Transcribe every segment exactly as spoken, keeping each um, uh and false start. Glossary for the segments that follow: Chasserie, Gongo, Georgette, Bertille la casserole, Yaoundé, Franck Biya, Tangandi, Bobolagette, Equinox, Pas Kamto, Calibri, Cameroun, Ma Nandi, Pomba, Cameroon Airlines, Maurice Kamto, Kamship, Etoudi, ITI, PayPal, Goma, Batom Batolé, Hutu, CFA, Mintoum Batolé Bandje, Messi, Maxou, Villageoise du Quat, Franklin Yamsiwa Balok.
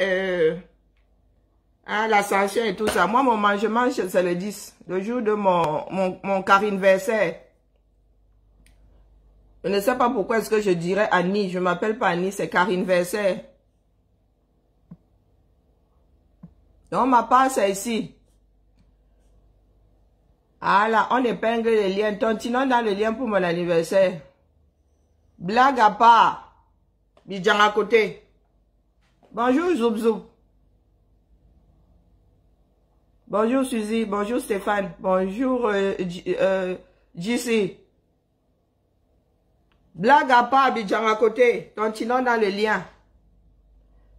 euh, hein, la sanction et tout ça. Moi, mon mangement, c'est le dix, le jour de mon, mon, mon carinversaire. Je ne sais pas pourquoi est-ce que je dirais Annie. Je ne m'appelle pas Annie, c'est carinversaire. Donc, ma part, c'est ici. Ah là, on épingle les liens. Tontinons dans le lien pour mon anniversaire. Blague à part. Bidjan à côté. Bonjour, Zoub Zoub. Bonjour, Suzy. Bonjour, Stéphane. Bonjour, euh, euh, J C. Blague à part, Bidjan à côté. Tontinons dans le lien.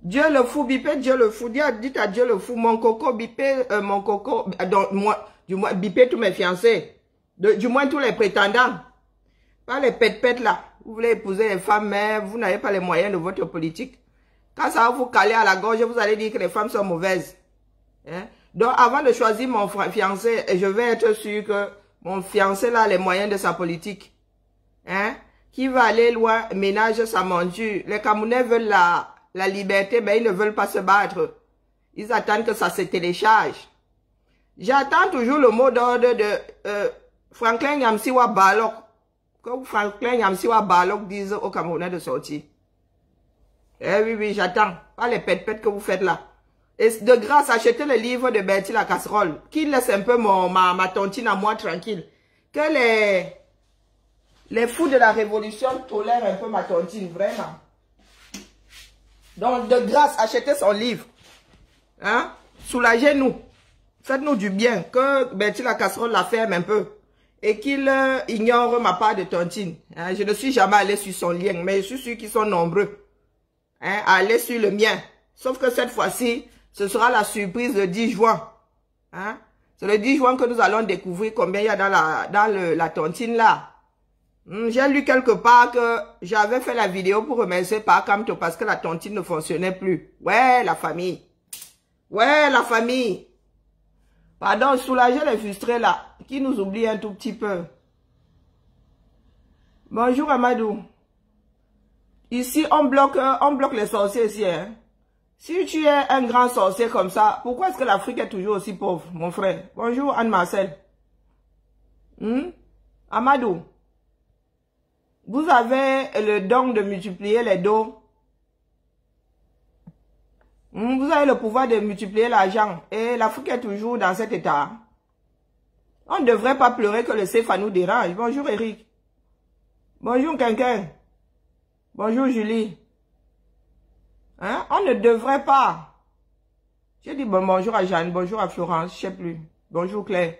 Dieu le fou, bipé, Dieu le fou. Dites à Dieu le fou. Mon coco, bipé, euh, mon coco. Euh, donc, moi. Du moins, bipez tous mes fiancés. De, du moins, tous les prétendants. Pas les pète-pète là. Vous voulez épouser les femmes, mais vous n'avez pas les moyens de votre politique. Quand ça va vous caler à la gorge, vous allez dire que les femmes sont mauvaises. Hein? Donc, avant de choisir mon fiancé, je vais être sûr que mon fiancé là a les moyens de sa politique. Hein? Qui va aller loin, ménage sa monture. Les Camerounais veulent la, la liberté, mais ils ne veulent pas se battre. Ils attendent que ça se télécharge. J'attends toujours le mot d'ordre de euh, Franklin Yamsiwa Balok. Comme Franklin Yamsiwa Balok disent aux Camerounais de sortir. Eh oui, oui, j'attends. Pas les pète-pète que vous faites là. Et de grâce, achetez le livre de Bertille la casserole. Qui laisse un peu mon, ma, ma tontine à moi tranquille. Que les, les fous de la révolution tolèrent un peu ma tontine, vraiment. Donc, de grâce, achetez son livre. Hein? Soulagez-nous. Faites-nous du bien, que Bertille la casserole la ferme un peu et qu'il euh, ignore ma part de tontine. Hein, je ne suis jamais allé sur son lien, mais je suis sûr qu'ils sont nombreux hein, à aller sur le mien. Sauf que cette fois-ci, ce sera la surprise le dix juin. Hein. C'est le dix juin que nous allons découvrir combien il y a dans la, dans le, la tontine là. Hum, j'ai lu quelque part que j'avais fait la vidéo pour remercier Pas Kamto parce que la tontine ne fonctionnait plus. Ouais, la famille. Ouais, la famille. Pardon, soulager les frustrés là, qui nous oublient un tout petit peu. Bonjour Amadou. Ici, on bloque, on bloque les sorciers ici. Hein? Si tu es un grand sorcier comme ça, pourquoi est-ce que l'Afrique est toujours aussi pauvre, mon frère? Bonjour Anne-Marcel. Hum? Amadou, vous avez le don de multiplier les dons. Vous avez le pouvoir de multiplier l'argent. Et l'Afrique est toujours dans cet état. On ne devrait pas pleurer que le C F A nous dérange. Bonjour Eric. Bonjour Quinquin. Bonjour Julie. Hein? On ne devrait pas. J'ai dit bon, bonjour à Jeanne, bonjour à Florence, je ne sais plus. Bonjour Claire.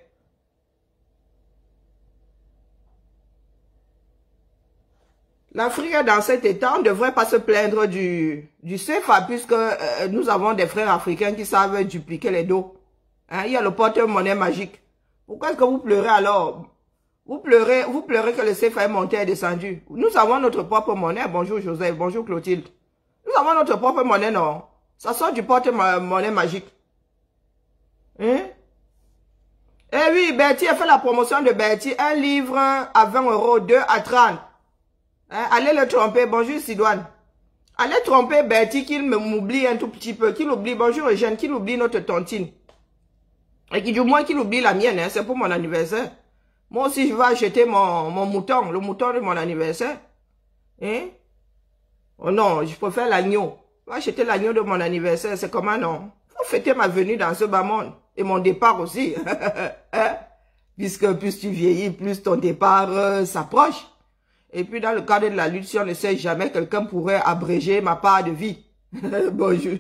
L'Afrique est dans cet état, on ne devrait pas se plaindre du, du C F A puisque euh, nous avons des frères africains qui savent dupliquer les dos. Hein, il y a le porte-monnaie magique. Pourquoi est-ce que vous pleurez alors? Vous pleurez, vous pleurez que le C F A est monté et descendu. Nous avons notre propre monnaie. Bonjour Joseph, bonjour Clotilde. Nous avons notre propre monnaie, non? Ça sort du porte-monnaie magique. Hein? Eh oui, Bertie a fait la promotion de Bertie. Un livre à vingt euros, deux à trente. Hein, allez le tromper. Bonjour Sidoine. Allez tromper Bertie qu'il m'oublie un tout petit peu. Qu'il oublie. Bonjour Eugène. Qu'il oublie notre tontine. Et qui, du moins qu'il oublie la mienne. Hein, c'est pour mon anniversaire. Moi aussi je vais acheter mon, mon mouton. Le mouton de mon anniversaire. Hein? Oh non. Je préfère l'agneau. Je vais acheter l'agneau de mon anniversaire. C'est comment non? Faut fêter ma venue dans ce bas monde. Et mon départ aussi. Hein? Puisque plus tu vieillis, plus ton départ euh, s'approche. Et puis, dans le cadre de la lutte, si on ne sait jamais, quelqu'un pourrait abréger ma part de vie. Bonjour.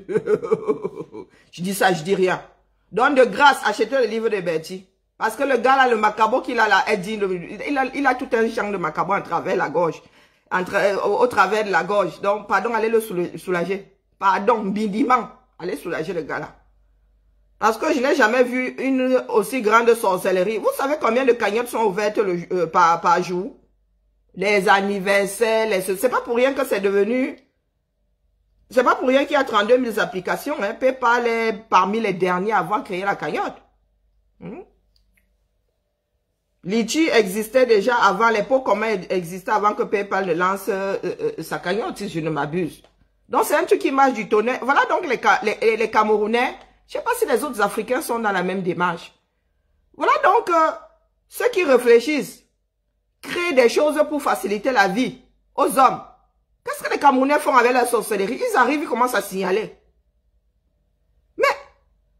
Je dis ça, je dis rien. Donc, de grâce, achetez le livre de Bertie. Parce que le gars là, le macabo qu'il a là, est digne. Il a, il a tout un champ de macabo en travers la gorge. Entre, au, au travers de la gorge. Donc, pardon, allez le soulager. Pardon, bidiment. Allez soulager le gars là. Parce que je n'ai jamais vu une aussi grande sorcellerie. Vous savez combien de cagnottes sont ouvertes le, euh, par, par jour? Les anniversaires, les... c'est pas pour rien que c'est devenu, c'est pas pour rien qu'il y a trente-deux mille applications, hein. PayPal est parmi les derniers à avoir créé la cagnotte. Hmm? L'I T I existait déjà avant, les pots communs existaient avant que PayPal ne lance euh, euh, sa cagnotte, si je ne m'abuse. Donc, c'est un truc qui marche du tonnerre. Voilà donc les, les, les Camerounais. Je ne sais pas si les autres Africains sont dans la même démarche. Voilà donc euh, ceux qui réfléchissent. Créer des choses pour faciliter la vie aux hommes. Qu'est-ce que les Camerounais font avec la sorcellerie? Ils arrivent, ils commencent à signaler. Mais,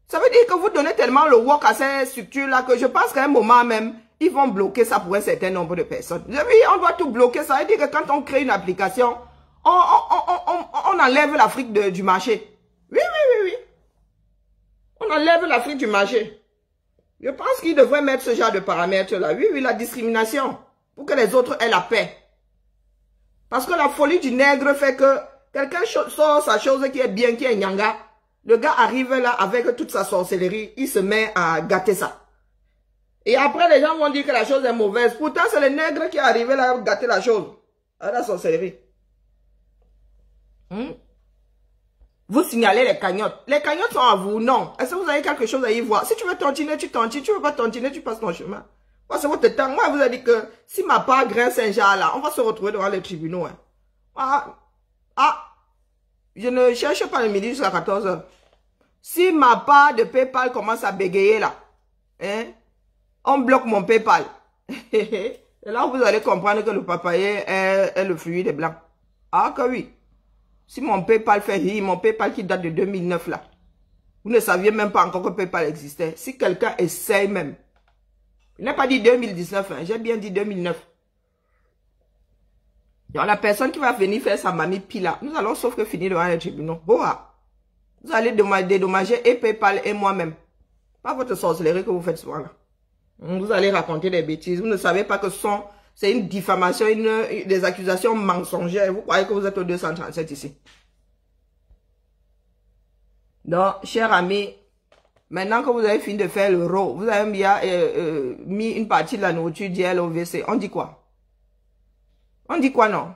ça veut dire que vous donnez tellement le work à ces structures-là que je pense qu'à un moment même, ils vont bloquer ça pour un certain nombre de personnes. Oui, on doit tout bloquer. Ça veut dire que quand on crée une application, on, on, on, on, on enlève l'Afrique du marché. Oui, oui, oui, oui. On enlève l'Afrique du marché. Je pense qu'ils devraient mettre ce genre de paramètres-là. Oui, oui, la discrimination. Pour que les autres aient la paix. Parce que la folie du nègre fait que quelqu'un sort sa chose qui est bien, qui est nyanga. Le gars arrive là avec toute sa sorcellerie. Il se met à gâter ça. Et après, les gens vont dire que la chose est mauvaise. Pourtant, c'est le nègre qui est arrivé là à gâter la chose. À la sorcellerie. Hmm? Vous signalez les cagnottes. Les cagnottes sont à vous. Non. Est-ce que vous avez quelque chose à y voir? Si tu veux tontiner, tu tontines. Tu veux pas tontiner, tu passes ton chemin. Parce que votre temps, moi, je vous ai dit que si ma part grince un genre là, on va se retrouver devant les tribunaux. Hein. Ah, ah, je ne cherche pas le midi jusqu'à quatorze heures. Si ma part de PayPal commence à bégayer là, hein, on bloque mon PayPal. Et là, vous allez comprendre que le papayer est, est le fruit des blancs. Ah, que oui. Si mon PayPal fait rire, mon PayPal qui date de deux mille neuf là, vous ne saviez même pas encore que PayPal existait. Si quelqu'un essaye même, je n'ai pas dit deux mille dix-neuf, hein, j'ai bien dit deux mille neuf. Donc la personne qui va venir faire sa mamie pila, nous allons sauf que finir devant les tribunaux. Boa, vous allez dédommager et PayPal et moi-même. Pas votre sorcellerie que vous faites souvent là. Vous allez raconter des bêtises. Vous ne savez pas que son, c'est une diffamation, une, des accusations mensongères. Vous croyez que vous êtes au deux cent trente-sept ici. Donc, chers amis, maintenant que vous avez fini de faire l'euro, vous avez bien euh, euh, mis une partie de la nourriture d'hier au W C. On dit quoi? On dit quoi non?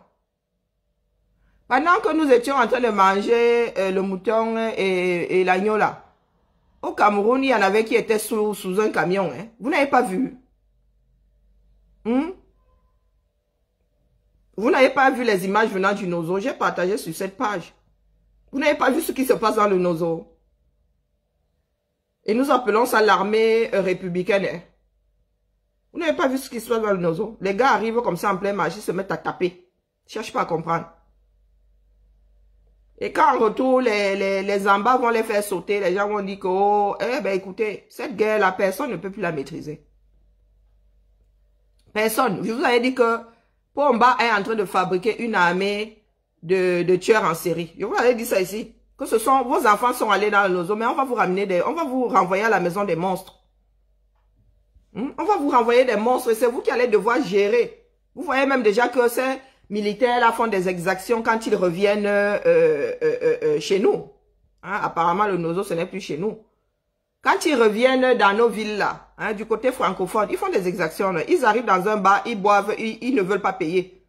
Pendant que nous étions en train de manger euh, le mouton et, et l'agneau là, au Cameroun, il y en avait qui étaient sous, sous un camion. Hein? Vous n'avez pas vu? Hum? Vous n'avez pas vu les images venant du Noso? J'ai partagé sur cette page. Vous n'avez pas vu ce qui se passe dans le Noso? Et nous appelons ça l'armée républicaine. Vous n'avez pas vu ce qui se passe dans le Noso? Les gars arrivent comme ça en plein marché, se mettent à taper. Ils ne cherchent pas à comprendre. Et quand en retour, les, les, les Zambas vont les faire sauter, les gens vont dire que, oh, eh ben écoutez, cette guerre, la personne ne peut plus la maîtriser. Personne. Je vous avais dit que Pomba est en train de fabriquer une armée de, de tueurs en série. Je vous avais dit ça ici. Que ce sont, vos enfants sont allés dans le Noso, mais on va vous ramener des, on va vous renvoyer à la maison des monstres. Hmm? On va vous renvoyer des monstres et c'est vous qui allez devoir gérer. Vous voyez même déjà que ces militaires-là font des exactions quand ils reviennent euh, euh, euh, euh, chez nous. Hein? Apparemment, le Noso, ce n'est plus chez nous. Quand ils reviennent dans nos villes-là, hein, du côté francophone, ils font des exactions. Là. Ils arrivent dans un bar, ils boivent, ils, ils ne veulent pas payer.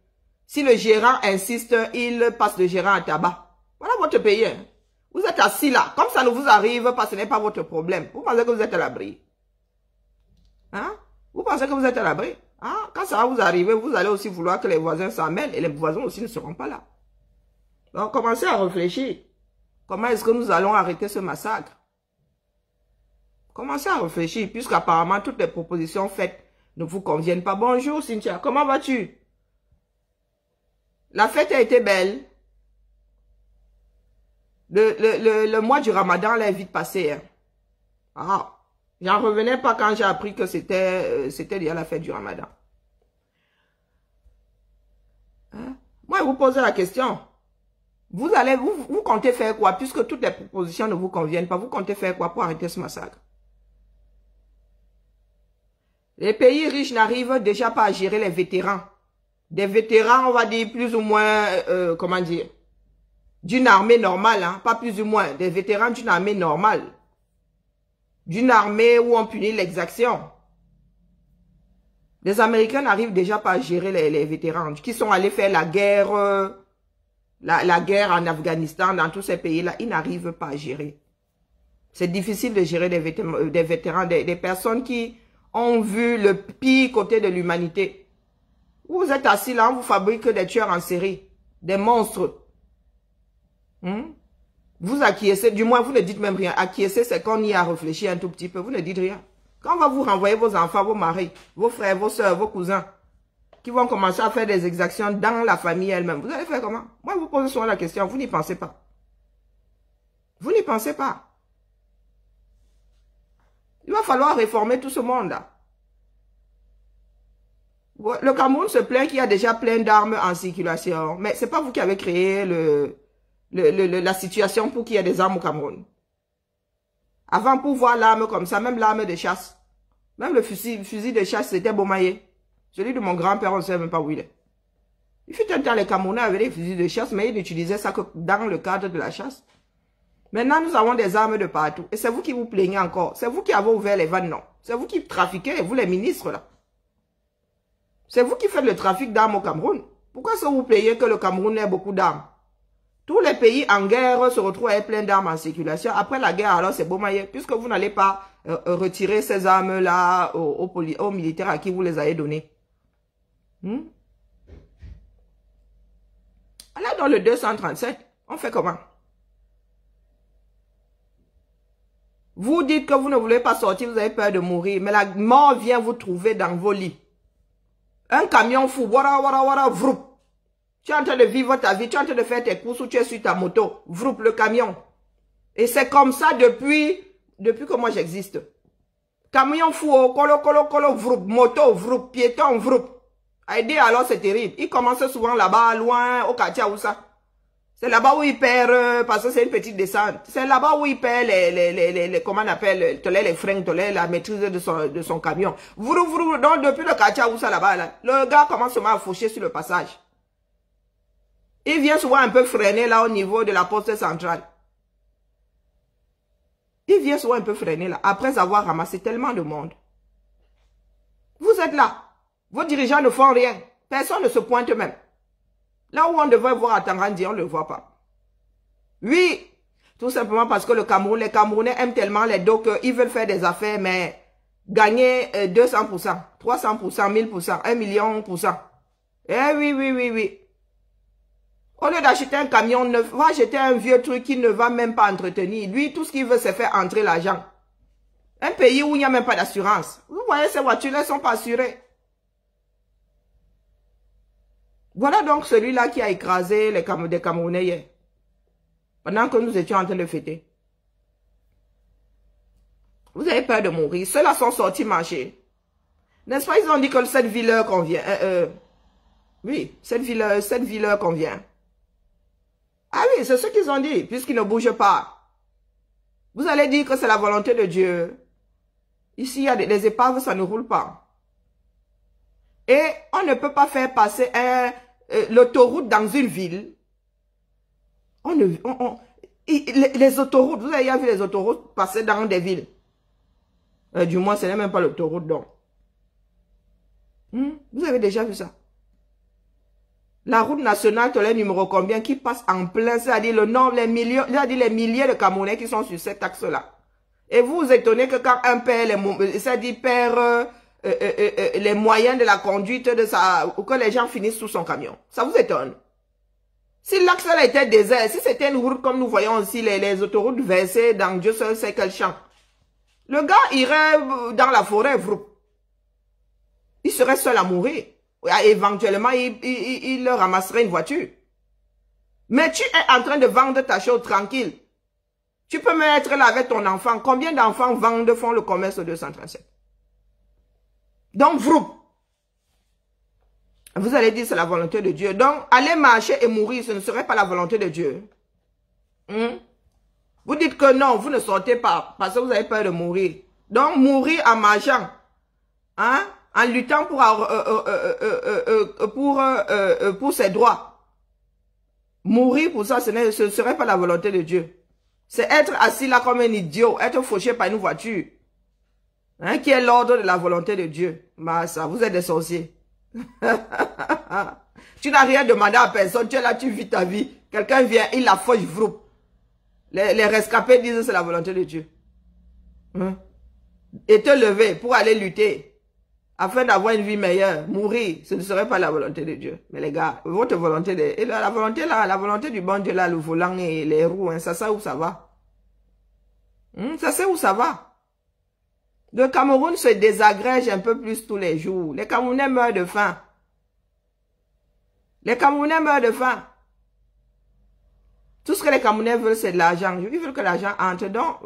Si le gérant insiste, ils passent le gérant à tabac. Voilà votre pays. Hein? Vous êtes assis là. Comme ça ne vous arrive pas, ce n'est pas votre problème. Vous pensez que vous êtes à l'abri. Hein? Vous pensez que vous êtes à l'abri. Hein? Quand ça va vous arriver, vous allez aussi vouloir que les voisins s'en mêlent et les voisins aussi ne seront pas là. Donc, commencez à réfléchir. Comment est-ce que nous allons arrêter ce massacre? Commencez à réfléchir, puisqu'apparemment, toutes les propositions faites ne vous conviennent pas. Bonjour, Cynthia. Comment vas-tu? La fête a été belle. Le, le, le, le mois du Ramadan, là, est vite passé. Hein. Ah, j'en revenais pas quand j'ai appris que c'était euh, c'était déjà la fête du Ramadan. Hein? Moi, je vous pose la question. Vous allez, vous, vous comptez faire quoi? Puisque toutes les propositions ne vous conviennent pas, vous comptez faire quoi pour arrêter ce massacre? Les pays riches n'arrivent déjà pas à gérer les vétérans. Des vétérans, on va dire plus ou moins, euh, comment dire, d'une armée normale, hein, pas plus ou moins, des vétérans d'une armée normale. D'une armée où on punit l'exaction. Les Américains n'arrivent déjà pas à gérer les, les vétérans qui sont allés faire la guerre, euh, la, la guerre en Afghanistan, dans tous ces pays-là. Ils n'arrivent pas à gérer. C'est difficile de gérer des vétérans, des, vétérans des, des personnes qui ont vu le pire côté de l'humanité. Vous êtes assis là, on vous fabrique des tueurs en série, des monstres. Hmm? Vous acquiescez, du moins vous ne dites même rien. Acquiescer, c'est qu'on y a réfléchi un tout petit peu, vous ne dites rien. Quand on va vous renvoyer vos enfants, vos maris, vos frères, vos soeurs, vos cousins, qui vont commencer à faire des exactions dans la famille elle-même, vous allez faire comment? Moi, je vous pose souvent la question, vous n'y pensez pas. Vous n'y pensez pas. Il va falloir réformer tout ce monde-là. Le Cameroun se plaint qu'il y a déjà plein d'armes en circulation, mais c'est pas vous qui avez créé le, le, le, la situation pour qu'il y ait des armes au Cameroun. Avant, pour voir l'arme comme ça, même l'arme de chasse, même le fusil, fusil de chasse, c'était Beaumaillé. Celui de mon grand-père, on ne sait même pas où il est. Il fut un temps, les Camerounais avaient des fusils de chasse, mais ils n'utilisaient ça que dans le cadre de la chasse. Maintenant, nous avons des armes de partout. Et c'est vous qui vous plaignez encore. C'est vous qui avez ouvert les vannes, non. C'est vous qui trafiquez, vous les ministres, là. C'est vous qui faites le trafic d'armes au Cameroun. Pourquoi est-ce que vous plaignez que le Cameroun ait beaucoup d'armes? Tous les pays en guerre se retrouvent avec plein d'armes en circulation. Après la guerre, alors c'est Beaumaillé. Puisque vous n'allez pas euh, retirer ces armes-là aux, aux, aux militaires à qui vous les avez données. Hmm? Alors dans le deux cent trente-sept, on fait comment? Vous dites que vous ne voulez pas sortir, vous avez peur de mourir, mais la mort vient vous trouver dans vos lits. Un camion fou, wara wara wara, vroup. Tu es en train de vivre ta vie, tu es en train de faire tes courses ou tu es sur ta moto, vroup le camion. Et c'est comme ça depuis, depuis que moi j'existe. Camion fou, colo colo colo, vroup, moto, vroup, piéton, vroup. Aider alors c'est terrible. Ils commencent souvent là-bas, loin, au Katia ou ça. C'est là-bas où ils perdent, parce que c'est une petite descente. C'est là-bas où ils perdent les, les, les, les, les, comment on appelle, les freins, la maîtrise de son, de son camion. Vrou, vrou, donc depuis le Katia ou ça là-bas, là, le gars commence à faucher sur le passage. Il vient souvent un peu freiner là au niveau de la poste centrale. Il vient souvent un peu freiner là, après avoir ramassé tellement de monde. Vous êtes là. Vos dirigeants ne font rien. Personne ne se pointe même. Là où on devrait voir à Tangandi, on ne le voit pas. Oui, tout simplement parce que le Cameroun, les Camerounais aiment tellement les dos qu'ils veulent faire des affaires, mais gagner deux cents pour cent, trois cents pour cent, mille pour cent, un million pour cent. Eh oui, oui, oui, oui. Au lieu d'acheter un camion neuf, va acheter un vieux truc qui ne va même pas entretenir. Lui, tout ce qu'il veut, c'est faire entrer l'argent. Un pays où il n'y a même pas d'assurance. Vous voyez, ces voitures-là ne sont pas assurées. Voilà donc celui-là qui a écrasé les Cam des Camerounais hier, pendant que nous étions en train de fêter. Vous avez peur de mourir. Ceux-là sont sortis marcher. N'est-ce pas, ils ont dit que cette ville leur convient. Euh, euh, oui, cette ville, cette ville leur convient. Ah oui, c'est ce qu'ils ont dit, puisqu'ils ne bougent pas. Vous allez dire que c'est la volonté de Dieu. Ici, il y a des, des épaves, ça ne roule pas. Et on ne peut pas faire passer un... l'autoroute dans une ville. On ne, on, on, les, les autoroutes, vous avez vu les autoroutes passer dans des villes. Euh, du moins, ce n'est même pas l'autoroute, donc. Hmm? Vous avez déjà vu ça. La route nationale, tu l'as numéro combien, qui passe en plein, c'est-à-dire le nombre, les millions, c'est-à-dire les milliers de Camerounais qui sont sur cette axe-là. Et vous vous étonnez que quand un père, c'est-à-dire père... Euh, Euh, euh, euh, les moyens de la conduite de sa, ou que les gens finissent sous son camion. Ça vous étonne? Si l'axe était désert, si c'était une route comme nous voyons aussi les, les autoroutes versées dans Dieu seul sait quel champ, le gars irait dans la forêt, il serait seul à mourir. Éventuellement, il, il, il, il ramasserait une voiture. Mais tu es en train de vendre ta chose tranquille. Tu peux même être là avec ton enfant. Combien d'enfants vendent, font le commerce au deux cent trente-sept? Donc, vous, vous allez dire c'est la volonté de Dieu. Donc, aller marcher et mourir, ce ne serait pas la volonté de Dieu. Hmm? Vous dites que non, vous ne sortez pas parce que vous avez peur de mourir. Donc, mourir en marchant, hein, en luttant pour, euh, euh, euh, euh, euh, pour, euh, euh, pour ses droits. Mourir pour ça, ce ne ce serait pas la volonté de Dieu. C'est être assis là comme un idiot, être fauché par une voiture. Hein, qui est l'ordre de la volonté de Dieu. Bah, ça, vous êtes des sorciers. Tu n'as rien demandé à personne. Tu es là, tu vis ta vie. Quelqu'un vient, il la fauche, vroup. Les, les rescapés disent que c'est la volonté de Dieu. Hein? Et te lever pour aller lutter. afin d'avoir une vie meilleure, mourir, ce ne serait pas la volonté de Dieu. Mais les gars, votre volonté, de, et la, la volonté là, la volonté du bon Dieu là, le volant et les roues, hein, ça sait où ça va. Hum, ça sait où ça va. Le Cameroun se désagrège un peu plus tous les jours. Les Camerounais meurent de faim. Les Camerounais meurent de faim. Tout ce que les Camerounais veulent, c'est de l'argent. Ils veulent que l'argent entre. Donc,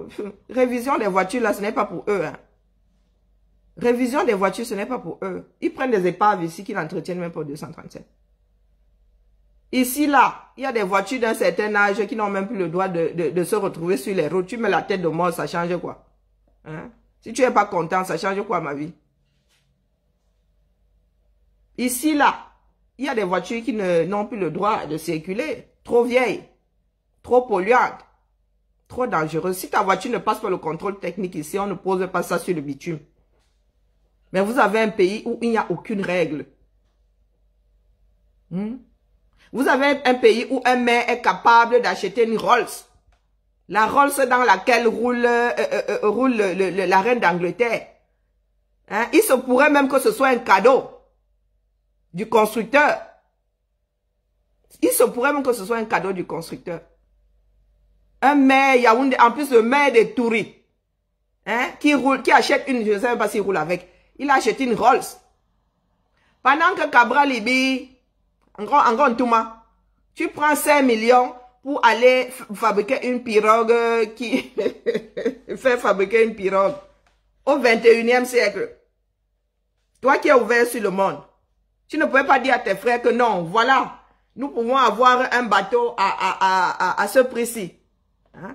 révision des voitures, là, ce n'est pas pour eux. Hein. Révision des voitures, ce n'est pas pour eux. Ils prennent des épaves ici qu'ils n'entretiennent même pas deux cent trente-sept. Ici, là, il y a des voitures d'un certain âge qui n'ont même plus le droit de, de, de se retrouver sur les routes. Tu mets la tête de mort, ça change quoi? Hein? Si tu n'es pas content, ça change quoi, ma vie? Ici, là, il y a des voitures qui n'ont plus le droit de circuler. Trop vieilles, trop polluantes, trop dangereuses. Si ta voiture ne passe pas le contrôle technique ici, on ne pose pas ça sur le bitume. Mais vous avez un pays où il n'y a aucune règle. Hmm? Vous avez un pays où un maire est capable d'acheter une Rolls. La Rolls dans laquelle roule, euh, euh, euh, roule le, le, le, la reine d'Angleterre. Hein? Il se pourrait même que ce soit un cadeau du constructeur. Il se pourrait même que ce soit un cadeau du constructeur. Un maire Yaoundé, en plus le maire des touristes, hein, qui roule, qui achète une, je ne sais même pas s'il roule avec. Il a acheté une Rolls. Pendant que Cabral Libii, encore, encore Touma, tu prends cinq millions pour aller fabriquer une pirogue qui fait fabriquer une pirogue au vingt et unième siècle. Toi qui es ouvert sur le monde, tu ne pouvais pas dire à tes frères que non, voilà, nous pouvons avoir un bateau à, à, à, à, à ce prix-ci. Hein?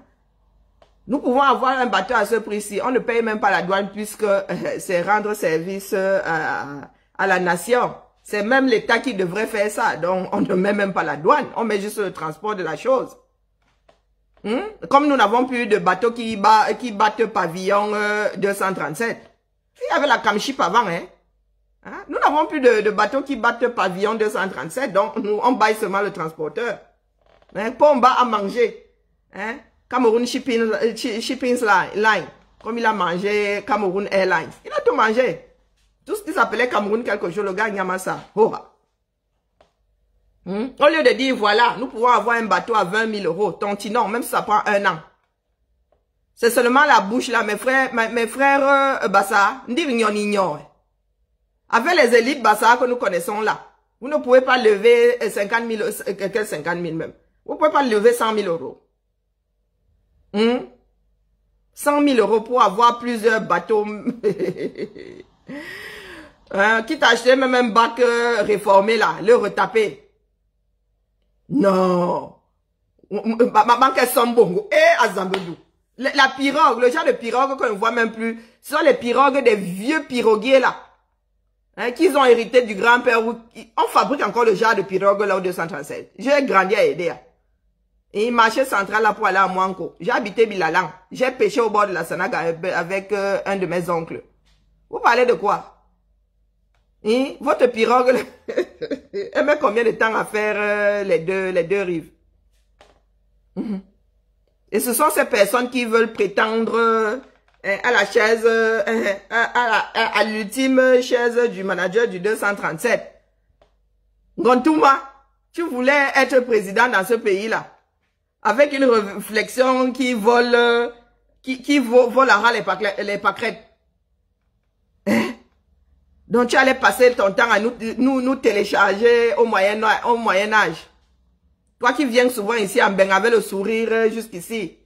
Nous pouvons avoir un bateau à ce prix-ci. On ne paye même pas la douane puisque euh, c'est rendre service euh, à, à la nation. C'est même l'État qui devrait faire ça. Donc, on ne met même pas la douane. On met juste le transport de la chose. Hum? Comme nous n'avons plus de bateaux qui, bat, qui battent pavillon euh, deux cent trente-sept. Il y avait la Kamship avant, hein. hein? Nous n'avons plus de, de bateaux qui battent pavillon deux cent trente-sept. Donc, nous, on baille seulement le transporteur. Hein? Pomba à manger. Hein? Cameroon Shipping, Shipping Line, comme il a mangé Cameroon Airlines. Il a tout mangé. Tout ce qui s'appelait Cameroun quelque chose, le gars Nyamasa. Oh. Hmm? Au lieu de dire, voilà, nous pouvons avoir un bateau à vingt mille euros, tontinons, même si ça prend un an. C'est seulement la bouche là, mes frères, mes, mes frères euh, Bassa, avec les élites Bassa que nous connaissons là, vous ne pouvez pas lever cinquante mille, quel cinquante mille même, vous ne pouvez pas lever cent mille euros. Hum? cent mille euros pour avoir plusieurs bateaux. Hein, quitte à acheter même un bac euh, réformé là, le retaper. Non. Maman qu'elle somme bongo. Eh, Azambedou. La pirogue, le genre de pirogue qu'on ne voit même plus, ce sont les pirogues des vieux piroguiers là. Hein, qu'ils ont hérité du grand-père. On fabrique encore le genre de pirogue là au deux cent trente-sept. J'ai grandi à aider. Et il marchait central là pour aller à Mouanko. J'ai habité Bilalan. J'ai pêché au bord de la Sanaga avec euh, un de mes oncles. Vous parlez de quoi? Et votre pirogue, elle met combien de temps à faire euh, les, deux, les deux rives? Mm-hmm. Et ce sont ces personnes qui veulent prétendre euh, à la chaise, euh, à, à, à, à l'ultime chaise du manager du deux cent trente-sept. Gontouma, tu voulais être président dans ce pays-là. Avec une réflexion qui vole, qui, qui volera les, les pâquerettes. Hein? Donc tu allais passer ton temps à nous, nous, nous télécharger au Moyen, au Moyen Âge. Toi qui viens souvent ici en Beng avec le sourire jusqu'ici.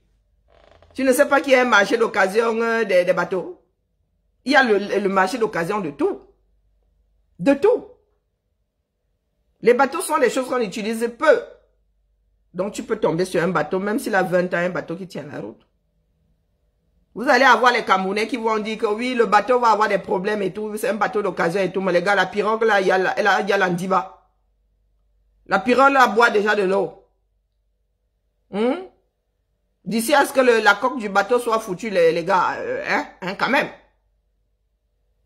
Tu ne sais pas qu'il y a un marché d'occasion des, des bateaux. Il y a le, le marché d'occasion de tout. De tout. Les bateaux sont des choses qu'on utilise peu. Donc, tu peux tomber sur un bateau, même s'il a vingt ans, un bateau qui tient la route. Vous allez avoir les Camerounais qui vont dire que oui, le bateau va avoir des problèmes et tout, c'est un bateau d'occasion et tout, mais les gars, la pirogue, là, il y a l'andiba. La pirogue, là, boit déjà de l'eau. Hum? D'ici à ce que le, la coque du bateau soit foutue, les, les gars, euh, hein, hein, quand même.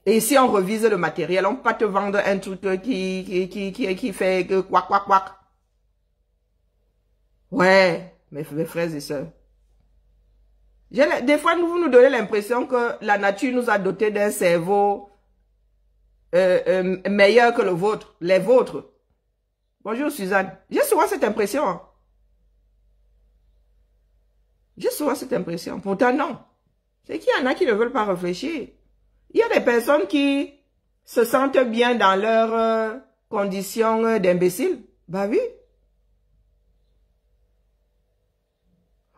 Et ici, on revise le matériel, on ne peut pas te vendre un truc qui, qui, qui, qui, qui fait que quoi, quoi, quoi. Ouais, mes, mes frères et sœurs. Des fois, vous nous donnez l'impression que la nature nous a dotés d'un cerveau euh, euh, meilleurs que le vôtre, les vôtres. Bonjour Suzanne. J'ai souvent cette impression. J'ai souvent cette impression. Pourtant non. C'est qu'il y en a qui ne veulent pas réfléchir. Il y a des personnes qui se sentent bien dans leurs euh, conditions d'imbéciles. Bah oui.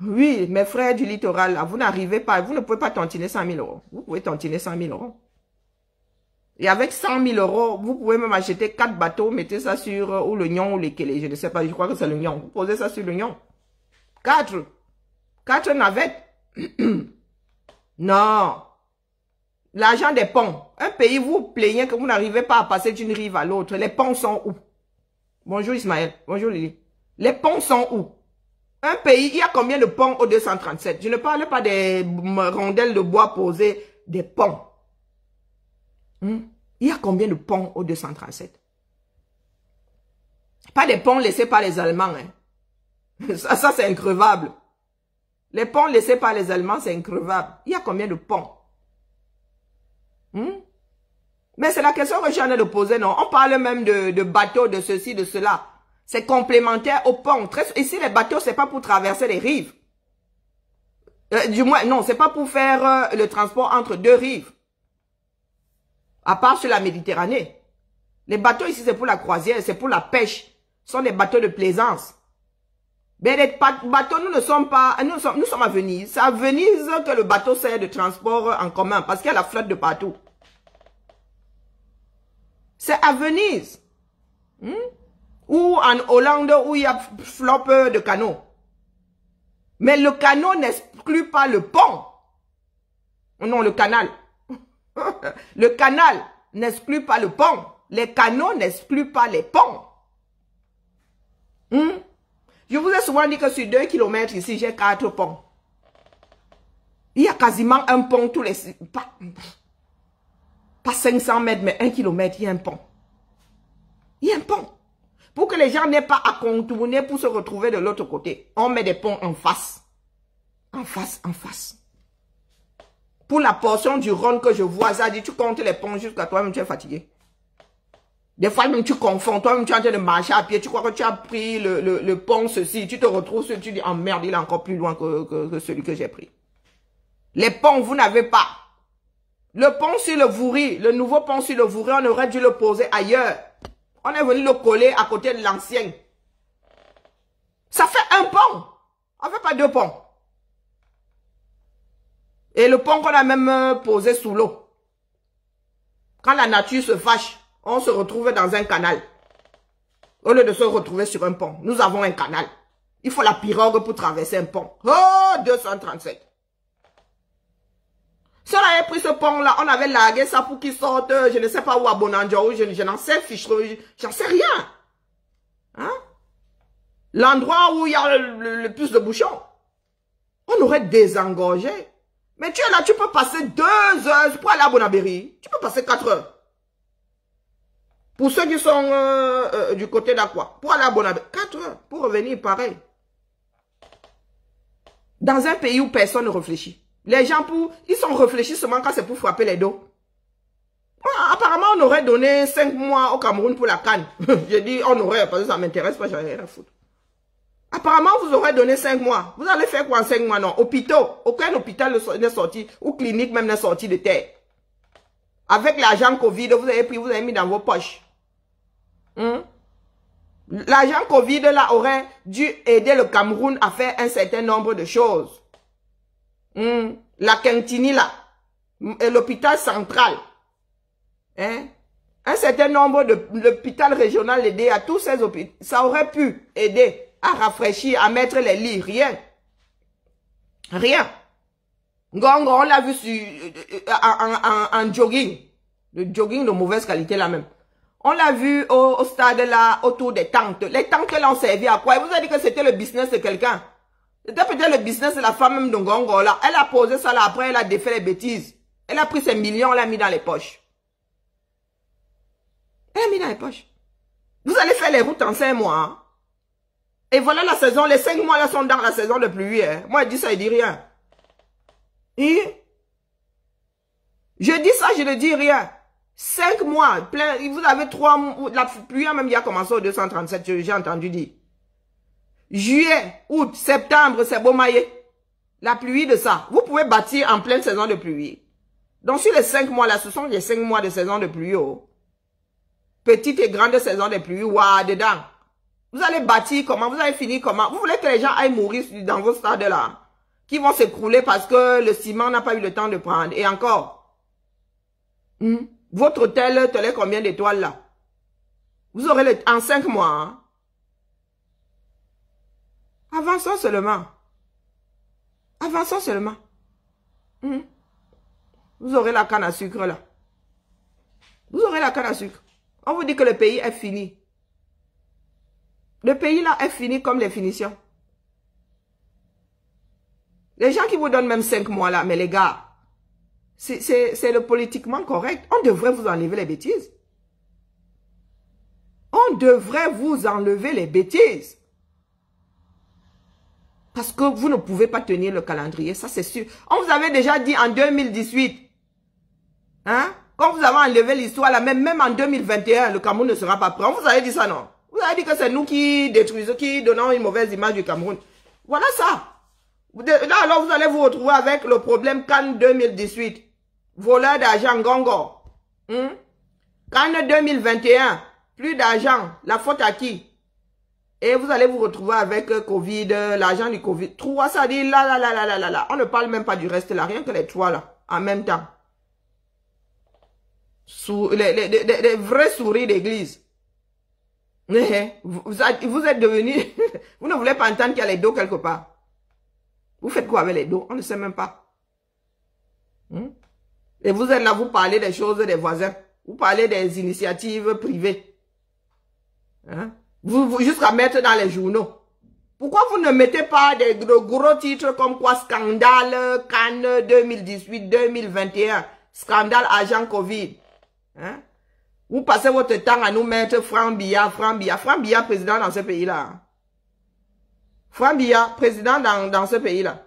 Oui, mes frères du littoral, là, vous n'arrivez pas, vous ne pouvez pas tontiner cent mille euros. Vous pouvez tontiner cent mille euros. Et avec cent mille euros, vous pouvez même acheter quatre bateaux, mettez ça sur euh, ou le nion ou le kélé, je ne sais pas, je crois que c'est le nion. Vous posez ça sur le nion. Quatre. Quatre navettes. Non. L'argent des ponts. Un pays, vous plaignez que vous n'arrivez pas à passer d'une rive à l'autre. Les ponts sont où? Bonjour Ismaël. Bonjour Lily. Les ponts sont où? Un pays, il y a combien de ponts au deux cent trente-sept? Je ne parle pas des rondelles de bois posées, des ponts. Hmm? Il y a combien de ponts au deux cent trente-sept? Pas des ponts laissés par les Allemands. Hein? Ça, ça c'est increvable. Les ponts laissés par les Allemands, c'est increvable. Il y a combien de ponts? Hmm? Mais c'est la question que je viens de poser, non? On parle même de, de bateaux, de ceci, de cela. C'est complémentaire aux ponts. Ici, les bateaux, c'est pas pour traverser les rives. Euh, du moins, non, c'est pas pour faire euh, le transport entre deux rives. À part sur la Méditerranée. Les bateaux ici, c'est pour la croisière, c'est pour la pêche. Ce sont des bateaux de plaisance. Mais les bateaux, nous ne sommes pas... Nous sommes, nous sommes à Venise. C'est à Venise que le bateau sert de transport en commun. Parce qu'il y a la flotte de partout. C'est à Venise. Hmm? Ou en Hollande, où il y a flop de canaux. Mais le canot n'exclut pas le pont. Non, le canal. Le canal n'exclut pas le pont. Les canaux n'excluent pas les ponts. Hmm? Je vous ai souvent dit que sur deux kilomètres ici, j'ai quatre ponts. Il y a quasiment un pont tous les... Pas, pas cinq cents mètres, mais un kilomètre, il y a un pont. Il y a un pont. Pour que les gens n'aient pas à contourner pour se retrouver de l'autre côté. On met des ponts en face. En face, en face. Pour la portion du Rhône que je vois, ça dit, tu comptes les ponts jusqu'à toi-même, tu es fatigué. Des fois, même tu confonds, toi-même, tu es en train de marcher à pied, tu crois que tu as pris le, le, le pont, ceci, tu te retrouves, tu dis, oh merde, il est encore plus loin que, que, que celui que j'ai pris. Les ponts, vous n'avez pas. Le pont sur le Vouri, le nouveau pont sur le Vouri, on aurait dû le poser ailleurs. On est venu le coller à côté de l'ancien. Ça fait un pont. On ne fait pas deux ponts. Et le pont qu'on a même posé sous l'eau. Quand la nature se fâche, on se retrouve dans un canal. Au lieu de se retrouver sur un pont. Nous avons un canal. Il faut la pirogue pour traverser un pont. Oh, deux cent trente-sept. Si on avait pris ce pont-là, on avait largué ça pour qu'il sorte, je ne sais pas où, à Bonanjo, où, je, je n'en sais, ficherie, j'en sais rien. Hein? L'endroit où il y a le, le, le plus de bouchons. On aurait désengorgé. Mais tu es là, tu peux passer deux heures pour aller à Bonabéry. Tu peux passer quatre heures. Pour ceux qui sont euh, euh, du côté d'Aqua, pour aller à Bonabéry, quatre heures, pour revenir pareil. Dans un pays où personne ne réfléchit. Les gens, pour, ils sont réfléchis seulement quand c'est pour frapper les dos. Apparemment, on aurait donné cinq mois au Cameroun pour la canne. J'ai dit, on aurait, parce que ça ne m'intéresse pas, j'en ai rien à foutre. Apparemment, vous aurez donné cinq mois. Vous allez faire quoi en cinq mois? Non, hôpitaux. Aucun hôpital n'est sorti, ou clinique même n'est sorti de terre. Avec l'argent Covid, vous avez pris, vous avez mis dans vos poches. Hum? L'argent Covid, là, aurait dû aider le Cameroun à faire un certain nombre de choses. Mmh. La Quintini là, l'hôpital central, hein? Un certain nombre de l'hôpital régional aidé à tous ces hôpitaux, ça aurait pu aider à rafraîchir, à mettre les lits, rien, rien. Gongo, on l'a vu sur, en, en, en jogging, le jogging de mauvaise qualité là même. On l'a vu au, au stade là, autour des tentes. Les tentes là ont servi à quoi? Il vous a dit que c'était le business de quelqu'un. C'était peut-être le business de la femme même de Gongo là. Elle a posé ça là, après elle a défait les bêtises. Elle a pris ses millions, elle l'a mis dans les poches. Elle l'a mis dans les poches. Vous allez faire les routes en cinq mois. Hein? Et voilà la saison, les cinq mois là sont dans la saison de pluie. Hein? Moi je dis ça, il dit rien. Et je dis ça, je ne dis rien. Cinq mois, plein, vous avez trois mois, la pluie a même déjà commencé au deux cent trente-sept, j'ai entendu dire. Juillet, août, septembre, c'est beau maillet. La pluie de ça. Vous pouvez bâtir en pleine saison de pluie. Donc sur les cinq mois là, ce sont les cinq mois de saison de pluie. Oh. Petite et grande saison de pluie, waouh, dedans. Vous allez bâtir comment? Vous allez finir comment? Vous voulez que les gens aillent mourir dans vos stades là? Qui vont s'écrouler parce que le ciment n'a pas eu le temps de prendre. Et encore. Hmm? Votre hôtel, t'as combien d'étoiles là? Vous aurez le, en cinq mois. Hein? Avançons seulement. Avançons seulement. Mmh. Vous aurez la canne à sucre là. Vous aurez la canne à sucre. On vous dit que le pays est fini. Le pays là est fini comme les finitions. Les gens qui vous donnent même cinq mois là, mais les gars... C'est le politiquement correct. On devrait vous enlever les bêtises. On devrait vous enlever les bêtises. Parce que vous ne pouvez pas tenir le calendrier, ça c'est sûr. On vous avait déjà dit en deux mille dix-huit, hein, quand vous avez enlevé l'histoire, là, même, même en deux mille vingt et un, le Cameroun ne sera pas prêt. On vous avait dit ça, non? Vous avez dit que c'est nous qui détruisons, qui donnons une mauvaise image du Cameroun. Voilà ça. Là, alors vous allez vous retrouver avec le problème Cannes deux mille dix-huit. Voleur d'argent, Gongo. Hmm? Cannes deux mille vingt et un. Plus d'argent. La faute à qui? Et vous allez vous retrouver avec euh, Covid, euh, l'argent du Covid. Trois, ça dit là, là, là, là, là, là, là. On ne parle même pas du reste là. Rien que les trois là. En même temps. Sous, les, les, les, les vrais souris d'église. Vous, vous êtes devenus... vous ne voulez pas entendre qu'il y a les dos quelque part. Vous faites quoi avec les dos? On ne sait même pas. Hum? Et vous êtes là, vous parlez des choses des voisins. Vous parlez des initiatives privées. Hein? Vous, vous jusqu'à mettre dans les journaux. Pourquoi vous ne mettez pas des gros, gros titres comme quoi scandale Cannes deux mille dix-huit deux mille vingt et un, scandale agent Covid. Hein? Vous passez votre temps à nous mettre Franck Biya, Franck Biya, Franck Biya président dans ce pays-là. Franck Biya, président dans, dans ce pays-là.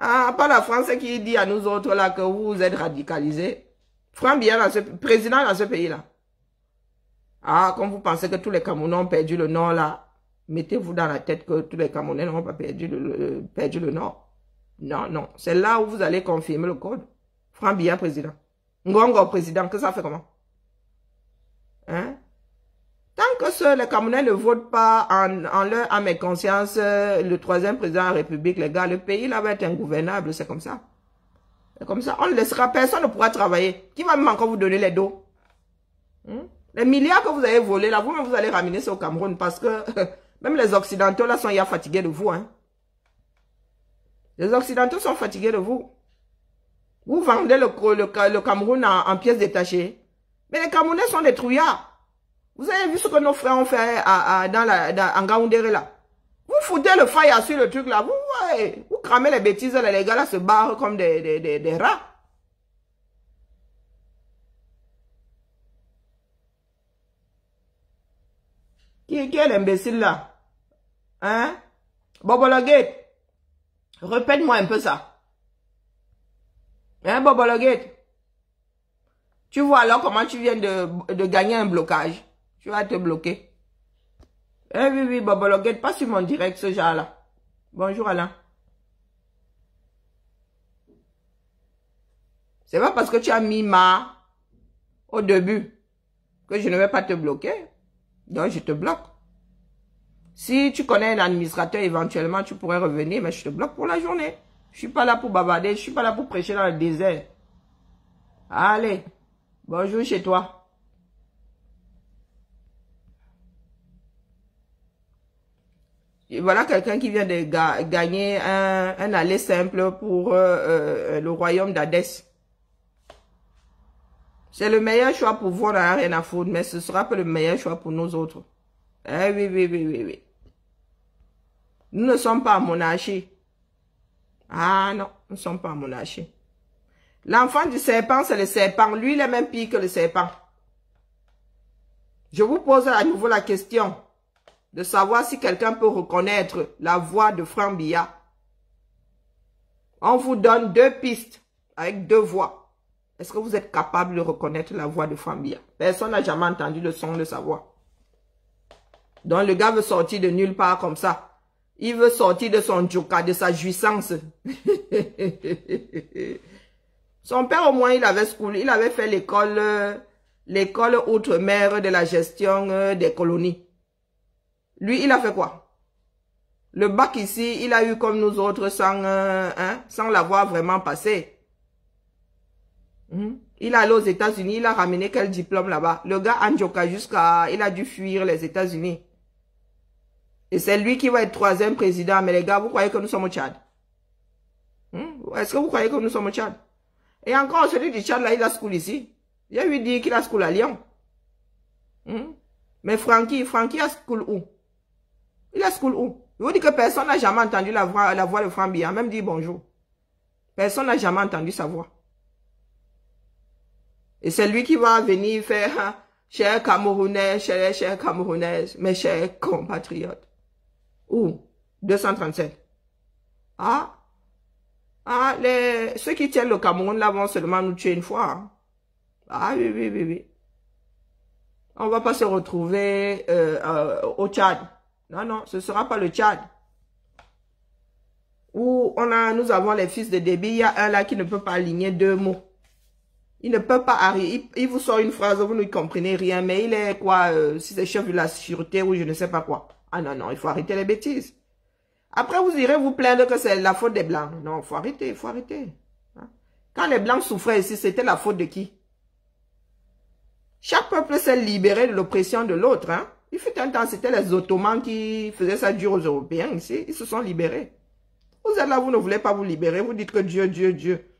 Ah, pas la France qui dit à nous autres là que vous êtes radicalisés. Franck Biya, dans ce, président dans ce pays-là. Ah, quand vous pensez que tous les Camerounais ont perdu le Nord là, mettez-vous dans la tête que tous les Camerounais n'ont pas perdu le, le, perdu le Nord. Non, non. C'est là où vous allez confirmer le code. Franck Biya, président. Gongo, président. Que ça fait comment? Hein? Tant que ceux, les Camerounais ne votent pas en, en leur âme et conscience, euh, le troisième président de la République, les gars, le pays là va être ingouvernable, c'est comme ça. C'est comme ça, on ne laissera, personne ne pourra travailler. Qui va même encore vous donner les dos? Hum? Les milliards que vous avez volés là, vous-même vous allez ramener ça au Cameroun parce que même les Occidentaux là sont ya fatigués de vous. Hein? Les Occidentaux sont fatigués de vous. Vous vendez le, le, le Cameroun en, en pièces détachées. Mais les Camerounais sont des trouillards. Vous avez vu ce que nos frères ont fait à, à, dans la, dans, en Gaoundéré là. Vous foutez le fire sur le truc là. Vous, ouais, vous cramez les bêtises là. Les gars là se barrent comme des, des, des, des rats. Qui, qui est l'imbécile là? Hein? Bobolagette. Répète-moi un peu ça. Hein, Bobolagette? Tu vois alors comment tu viens de, de gagner un blocage. Tu vas te bloquer. Eh oui, oui, Bobologate, pas sur mon direct, ce genre-là. Bonjour, Alain. C'est pas parce que tu as mis ma au début que je ne vais pas te bloquer. Donc, je te bloque. Si tu connais un administrateur, éventuellement, tu pourrais revenir, mais je te bloque pour la journée. Je suis pas là pour bavarder, je suis pas là pour prêcher dans le désert. Allez, bonjour chez toi. Et voilà quelqu'un qui vient de ga gagner un, un aller simple pour euh, euh, le royaume d'Hadès. C'est le meilleur choix pour vous, on n'a rien à foutre, mais ce sera pas le meilleur choix pour nous autres. Eh oui, oui, oui, oui, oui. Nous ne sommes pas en monarchie. Ah non, nous ne sommes pas en monarchie. L'enfant du serpent, c'est le serpent. Lui, il est même pire que le serpent. Je vous pose à nouveau la question de savoir si quelqu'un peut reconnaître la voix de Franck Biya. On vous donne deux pistes avec deux voix. Est-ce que vous êtes capable de reconnaître la voix de Franck Biya? Personne n'a jamais entendu le son de sa voix. Donc le gars veut sortir de nulle part comme ça. Il veut sortir de son djoka, de sa jouissance. Son père au moins il avait school, il avait fait l'école l'école outre-mer de la gestion des colonies. Lui il a fait quoi? Le bac ici, il a eu comme nous autres sans, euh, hein, sans l'avoir vraiment passé. Mmh. Il est allé aux États-Unis, il a ramené quel diplôme là-bas? Le gars Andjoka jusqu'à... Il a dû fuir les États-Unis. Et c'est lui qui va être troisième président. Mais les gars, vous croyez que nous sommes au Tchad? Mmh? Est-ce que vous croyez que nous sommes au Tchad? Et encore, celui du Tchad là, il a school ici. J'ai lui dit qu'il a school à Lyon. Mmh? Mais Francky, Francky a school où? Il a school où? Je vous dis que personne n'a jamais entendu la voix, la voix de Franck Biya, même dit bonjour. Personne n'a jamais entendu sa voix. Et c'est lui qui va venir faire, hein, chers Camerounais, chers, chers Camerounaises, mes chers compatriotes. Où? deux cent trente-sept. Ah? Ah, les, ceux qui tiennent le Cameroun là vont seulement nous tuer une fois. Hein. Ah oui, oui, oui, oui. On va pas se retrouver euh, euh, au Tchad. Non, non, ce ne sera pas le Tchad. Où on a, nous avons les fils de débit. Il y a un là qui ne peut pas aligner deux mots. Il ne peut pas arriver. Il, il vous sort une phrase, vous ne comprenez rien. Mais il est quoi, euh, si c'est chef de la sûreté ou je ne sais pas quoi. Ah non, non, il faut arrêter les bêtises. Après, vous irez vous plaindre que c'est la faute des Blancs. Non, il faut arrêter, il faut arrêter. Hein? Quand les Blancs souffraient ici, c'était la faute de qui? Chaque peuple s'est libéré de l'oppression de l'autre, hein. Il fut un temps, c'était les Ottomans qui faisaient ça dur aux Européens ici. Ils se sont libérés. Vous êtes là, vous ne voulez pas vous libérer. Vous dites que Dieu, Dieu, Dieu.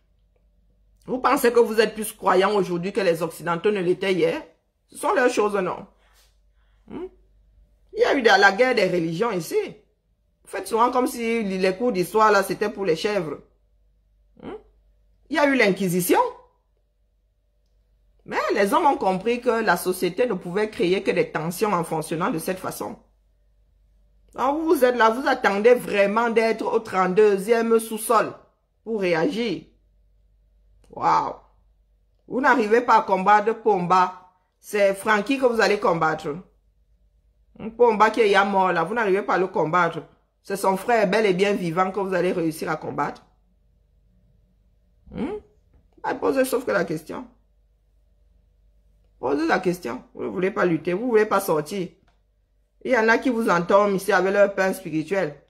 Vous pensez que vous êtes plus croyants aujourd'hui que les Occidentaux ne l'étaient hier? Ce sont leurs choses, non? Hum? Il y a eu de la guerre des religions ici. Vous faites souvent comme si les cours d'histoire, là, c'était pour les chèvres. Hum? Il y a eu l'Inquisition. Mais les hommes ont compris que la société ne pouvait créer que des tensions en fonctionnant de cette façon. Alors vous êtes là, vous attendez vraiment d'être au trente-deuxième sous-sol pour réagir. Waouh! Vous n'arrivez pas à combattre Pomba. C'est Francky que vous allez combattre. Un Pomba qui est ya mort là, vous n'arrivez pas à le combattre. C'est son frère bel et bien vivant que vous allez réussir à combattre. Hmm? Ah, posez sauf que la question. Posez la question. Vous ne voulez pas lutter. Vous ne voulez pas sortir. Il y en a qui vous entombent ici avec leur pain spirituel.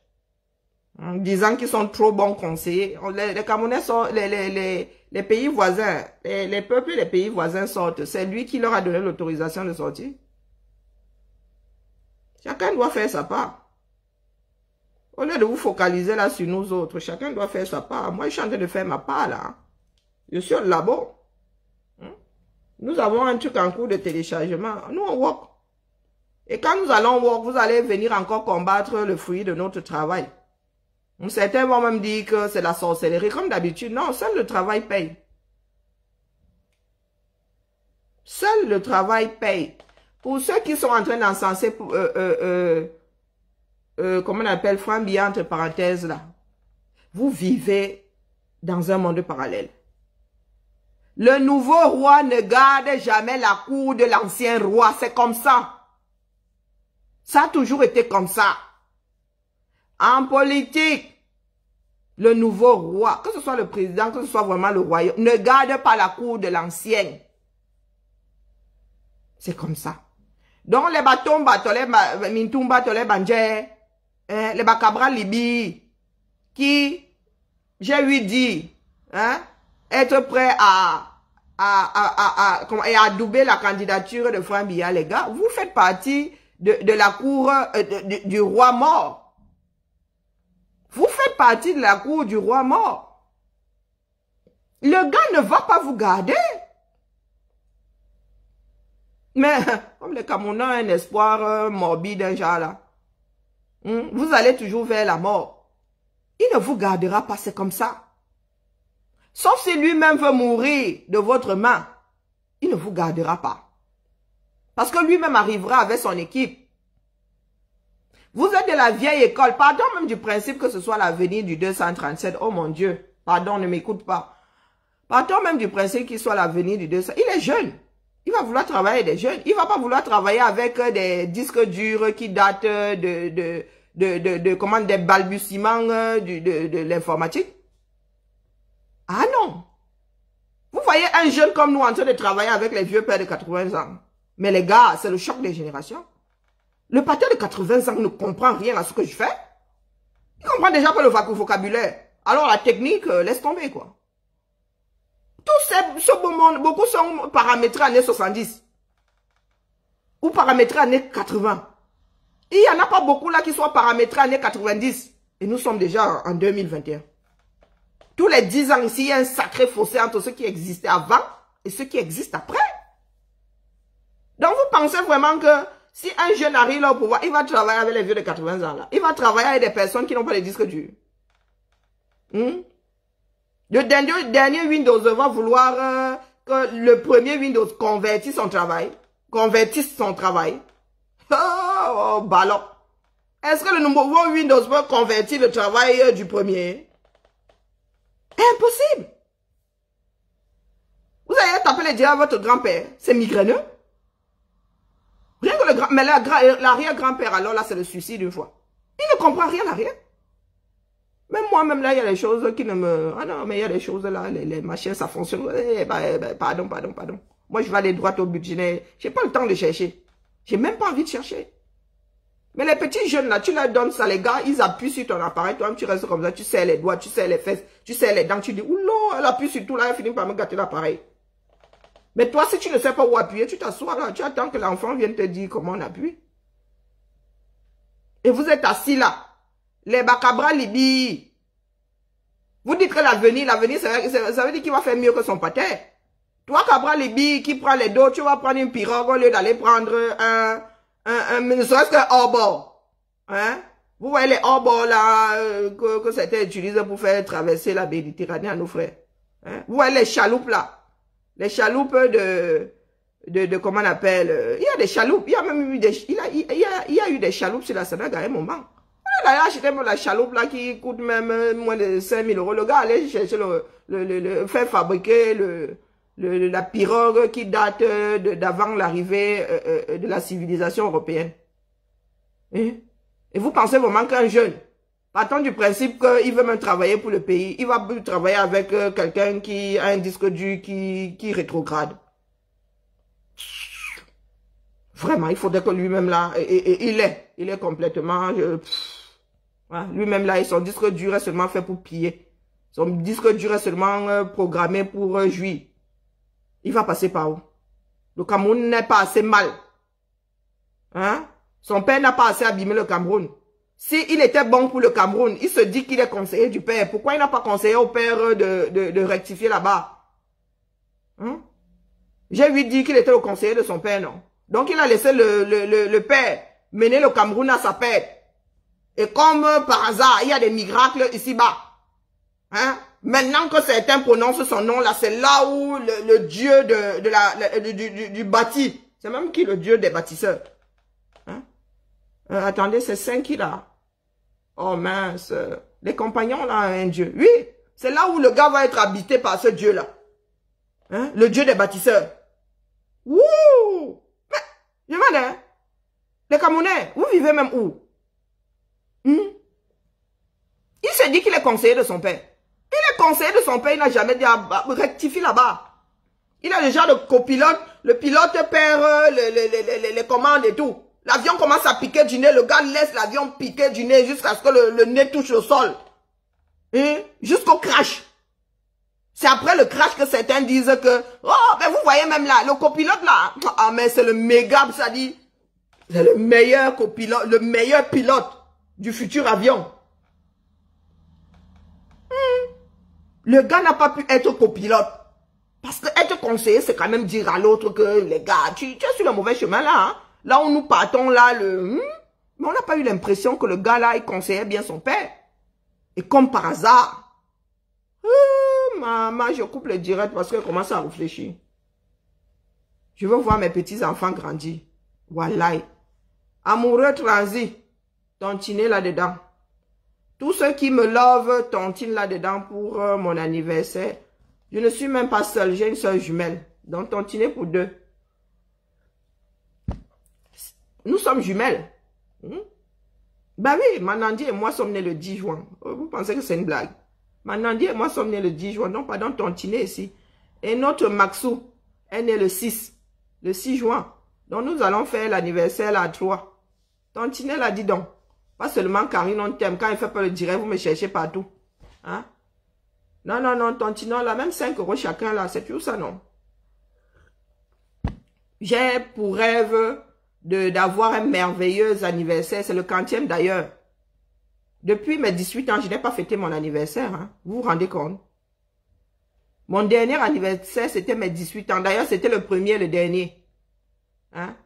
En disant qu'ils sont trop bons conseillers. Les, les Camerounais sont... Les, les, les, les pays voisins... Les, les peuples et les pays voisins sortent. C'est lui qui leur a donné l'autorisation de sortir. Chacun doit faire sa part. Au lieu de vous focaliser là sur nous autres, chacun doit faire sa part. Moi, je suis en train de faire ma part là. Je suis au labo. Nous avons un truc en cours de téléchargement. Nous, on walk. Et quand nous allons walk, vous allez venir encore combattre le fruit de notre travail. Certains vont même dire que c'est la sorcellerie, comme d'habitude. Non, seul le travail paye. Seul le travail paye. Pour ceux qui sont en train d'encenser, euh, euh, euh, euh, comment on appelle, Franck Biya, entre parenthèses, là. Vous vivez dans un monde parallèle. Le nouveau roi ne garde jamais la cour de l'ancien roi. C'est comme ça. Ça a toujours été comme ça. En politique, le nouveau roi, que ce soit le président, que ce soit vraiment le royaume, ne garde pas la cour de l'ancienne. C'est comme ça. Donc, les Batom Batolé, Mintoum Batolé Bandje, les Cabral Libii, qui, j'ai lui dit, hein, être prêt à à, à, à, à, à adouber la candidature de Franck Biya, les gars, vous faites partie de, de la cour euh, de, de, du roi mort. Vous faites partie de la cour du roi mort. Le gars ne va pas vous garder. Mais, comme les Camerounais ont un espoir euh, morbide, un genre là, hein, vous allez toujours vers la mort. Il ne vous gardera pas, c'est comme ça. Sauf si lui-même veut mourir de votre main, il ne vous gardera pas. Parce que lui-même arrivera avec son équipe. Vous êtes de la vieille école. Pardon même du principe que ce soit l'avenir du deux cent trente-sept. Oh mon Dieu, pardon, ne m'écoute pas. Partons même du principe qu'il soit l'avenir du deux cents. Il est jeune. Il va vouloir travailler des jeunes. Il va pas vouloir travailler avec des disques durs qui datent de, de, de, de, de comment, des balbutiements de, de, de l'informatique. Ah non. Vous voyez un jeune comme nous en train de travailler avec les vieux pères de quatre-vingts ans. Mais les gars, c'est le choc des générations. Le pâteur de quatre-vingts ans ne comprend rien à ce que je fais. Il comprend déjà pas le vocabulaire. Alors la technique, euh, laisse tomber quoi. Tout ce beau monde, beaucoup sont paramétrés années soixante-dix. Ou paramétrés années quatre-vingts. Il n'y en a pas beaucoup là qui soient paramétrés années quatre-vingt-dix. Et nous sommes déjà en deux mille vingt et un. Tous les dix ans ici, il y a un sacré fossé entre ceux qui existaient avant et ceux qui existent après. Donc vous pensez vraiment que si un jeune arrive là au pouvoir, il va travailler avec les vieux de quatre-vingts ans là. Il va travailler avec des personnes qui n'ont pas les disques durs. Hmm? Le dernier, dernier Windows va vouloir euh, que le premier Windows convertisse son travail. Convertisse son travail. Oh, oh ballon. Est-ce que le nouveau Windows peut convertir le travail euh, du premier? Impossible. Vous allez taper les dieux à votre grand-père. C'est migraineux. Rien que le grand... Mais l'arrière-grand-père, alors là, c'est le suicide une fois. Il ne comprend rien à rien. Même moi-même, là, il y a des choses qui ne me... Ah non, mais il y a des choses là, les, les machins, ça fonctionne. Eh ben, eh ben, pardon, pardon, pardon. Moi, je vais aller droit au but. Je n'ai pas le temps de chercher. J'ai même pas envie de chercher. Mais les petits jeunes, là, tu leur donnes ça, les gars, ils appuient sur ton appareil. Toi-même, tu restes comme ça, tu serres les doigts, tu serres les fesses, tu serres les dents, tu dis, oula, elle appuie sur tout, là, elle finit par me gâter l'appareil. Mais toi, si tu ne sais pas où appuyer, tu t'assois là, tu attends que l'enfant vienne te dire comment on appuie. Et vous êtes assis là. Les Cabral Libii. Vous dites que l'avenir, l'avenir, ça veut dire qu'il va faire mieux que son pater. Toi, Cabral Libii, qui prend les dos, tu vas prendre une pirogue au lieu d'aller prendre un, un, un, ne serait-ce qu'un hors-bord. Hein? Vous voyez les hors-bords là, euh, que, que c'était utilisé pour faire traverser la Méditerranée à nos frères. Hein? Vous voyez les chaloupes là. Les chaloupes de, de, de, comment on appelle, euh, il y a des chaloupes, il y a même eu des, il, a, il, y, a, il y a eu des chaloupes sur la Sénègue à un moment. On a acheté même la chaloupe là qui coûte même moins de cinq mille euros. Le gars allait chercher le, le, le, le faire fabriquer le, le, la pirogue qui date d'avant l'arrivée de la civilisation européenne. Et, et vous pensez vraiment qu'un jeune, partant du principe qu'il veut même travailler pour le pays, il va travailler avec quelqu'un qui a un disque dur qui, qui rétrograde. Vraiment, il faudrait que lui-même là, et, et, et, il est, il est complètement... Je, pff, ouais, lui-même là, son disque dur est seulement fait pour piller. Son disque dur est seulement euh, programmé pour euh, jouir. Il va passer par où? Le Cameroun n'est pas assez mal. Hein? Son père n'a pas assez abîmé le Cameroun. S'il était bon pour le Cameroun, il se dit qu'il est conseiller du père. Pourquoi il n'a pas conseillé au père de, de, de rectifier là-bas? Hein? J'ai lui dit qu'il était le conseiller de son père, non? Donc il a laissé le, le, le, le père mener le Cameroun à sa perte. Et comme euh, par hasard, il y a des miracles ici-bas. Hein? Maintenant que certains prononcent son nom, là, c'est là où le, le dieu de, de la, le, du, du, du bâti, c'est même qui le dieu des bâtisseurs. Hein? Euh, attendez, c'est cinq qui là. Oh mince, les compagnons là, un dieu. Oui, c'est là où le gars va être habité par ce dieu-là. Hein? Le dieu des bâtisseurs. Wouh! Mais, je m'en ai. Les Camerounais, vous vivez même où? Hmm? Il se dit qu'il est conseiller de son père. Il est conseiller de son père, il n'a jamais dit à rectifier là-bas. Il a déjà le copilote, le pilote perd les, les, les, les commandes et tout. L'avion commence à piquer du nez, le gars laisse l'avion piquer du nez jusqu'à ce que le, le nez touche le sol. Hmm? Jusqu'au crash. C'est après le crash que certains disent que, oh, ben vous voyez même là, le copilote là, ah mais c'est le méga, ça dit, c'est le meilleur copilote, le meilleur pilote du futur avion. Hmm. Le gars n'a pas pu être copilote. Parce que être conseiller, c'est quand même dire à l'autre que les gars, tu, tu es sur le mauvais chemin là. Hein? Là où nous partons là, le... Hmm? Mais on n'a pas eu l'impression que le gars là, il conseillait bien son père. Et comme par hasard. Hmm, maman, je coupe le direct parce qu'elle commence à réfléchir. Je veux voir mes petits-enfants grandir. Wallahi. Amoureux transi. Tontiner là-dedans. Tous ceux qui me lovent, tontinent là-dedans pour euh, mon anniversaire. Je ne suis même pas seule, j'ai une soeur jumelle. Donc, tontiner pour deux. Nous sommes jumelles. Hmm? Bah oui, Ma Nandi et moi sommes nés le dix juin. Vous pensez que c'est une blague? Ma Nandi et moi sommes nés le dix juin. Donc, pardon, tontiner ici. Et notre Maxou est né le six. Le six juin. Donc, nous allons faire l'anniversaire là à trois. Tontiner là, dis donc. Pas seulement Karine, on t'aime. Quand il fait pas le direct, vous me cherchez partout. Hein? Non, non, non, Tontinon, là, même cinq euros chacun, là, c'est tout ça, non? J'ai pour rêve d'avoir un merveilleux anniversaire. C'est le quantième, d'ailleurs. Depuis mes dix-huit ans, je n'ai pas fêté mon anniversaire. Hein? Vous vous rendez compte? Mon dernier anniversaire, c'était mes dix-huit ans. D'ailleurs, c'était le premier, le dernier. Hein?